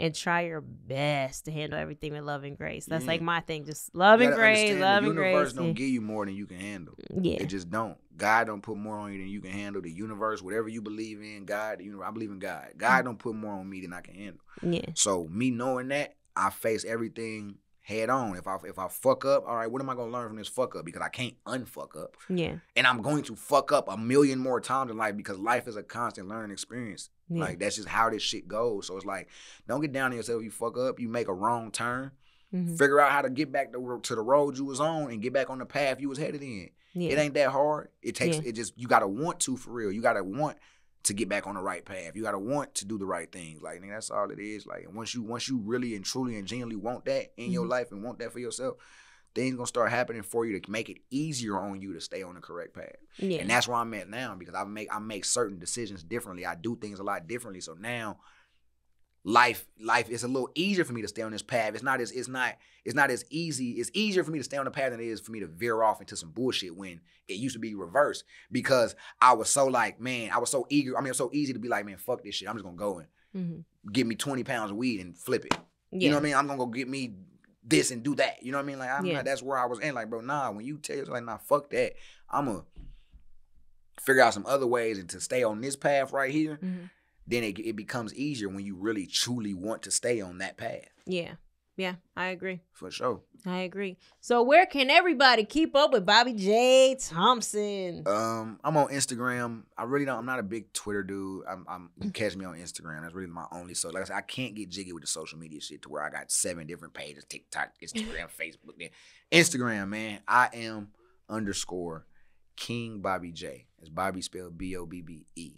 and try your best to handle everything with love and grace. That's yeah. like my thing. Just love and grace, love and grace. The universe don't yeah. give you more than you can handle. Yeah, it just don't. God don't put more on you than you can handle. The universe, whatever you believe in, God, the universe, I believe in God. God mm-hmm. don't put more on me than I can handle. Yeah. So me knowing that, I face everything head on. If I if I fuck up, all right, what am I gonna learn from this fuck up? Because I can't unfuck up. Yeah. And I'm going to fuck up a million more times in life because life is a constant learning experience. Yeah. Like that's just how this shit goes. So it's like, don't get down on yourself. If you fuck up, you make a wrong turn. Mm-hmm. Figure out how to get back to, to the road you was on and get back on the path you was headed in. Yeah. It ain't that hard. It takes. Yeah. It just you gotta want to for real. You gotta want to get back on the right path. You gotta want to do the right things. Like, nigga, that's all it is. Like, and once you once you really and truly and genuinely want that in mm-hmm. your life and want that for yourself, things gonna start happening for you to make it easier on you to stay on the correct path. Yeah. And that's where I'm at now because I make I make certain decisions differently. I do things a lot differently. So now life life is a little easier for me to stay on this path. It's not as it's not it's not as easy. It's easier for me to stay on the path than it is for me to veer off into some bullshit when it used to be reversed because I was so like, man, I was so eager. I mean, it was so easy to be like, man, fuck this shit. I'm just gonna go and mm-hmm. give me twenty pounds of weed and flip it. Yeah. You know what I mean? I'm gonna go get me this and do that. You know what I mean? Like, I'm yeah. not, that's where I was in. Like, bro, nah, when you tell yourself, like, nah, fuck that. I'm gonna figure out some other ways and to stay on this path right here, mm-hmm. then it, it becomes easier when you really truly want to stay on that path. Yeah. Yeah, I agree. For sure. I agree. So where can everybody keep up with Bobb'e J. Thompson? Um, I'm on Instagram. I really don't. I'm not a big Twitter dude. I'm, I'm you catch me on Instagram. That's really my only. So like I said, I can't get jiggy with the social media shit to where I got seven different pages: TikTok, Instagram, Facebook. Then Instagram, man. I am underscore King Bobb'e J. It's Bobb'e spelled B O B B E.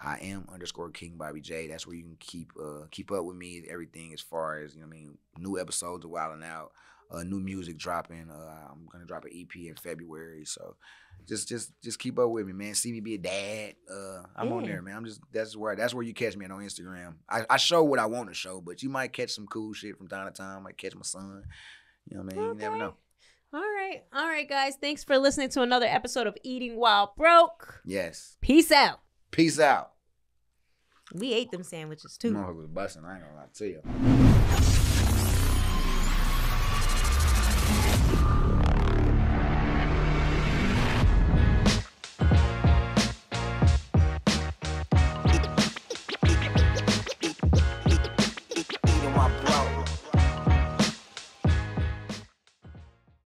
I am underscore King Bobb'e J. That's where you can keep uh, keep up with me. Everything as far as, you know what I mean, new episodes of Wild 'n Out, uh, new music dropping. Uh, I'm gonna drop an E P in February, so just just just keep up with me, man. See me be a dad. Uh, I'm yeah. on there, man. I'm just that's where that's where you catch me at on Instagram. I, I show what I want to show, but you might catch some cool shit from time to time. I might catch my son. You know what I mean? Okay. You never know. All right, all right, guys. Thanks for listening to another episode of Eating While Broke. Yes. Peace out. Peace out. We ate them sandwiches too. Motherfucker was busting. I ain't gonna lie to you. while broke.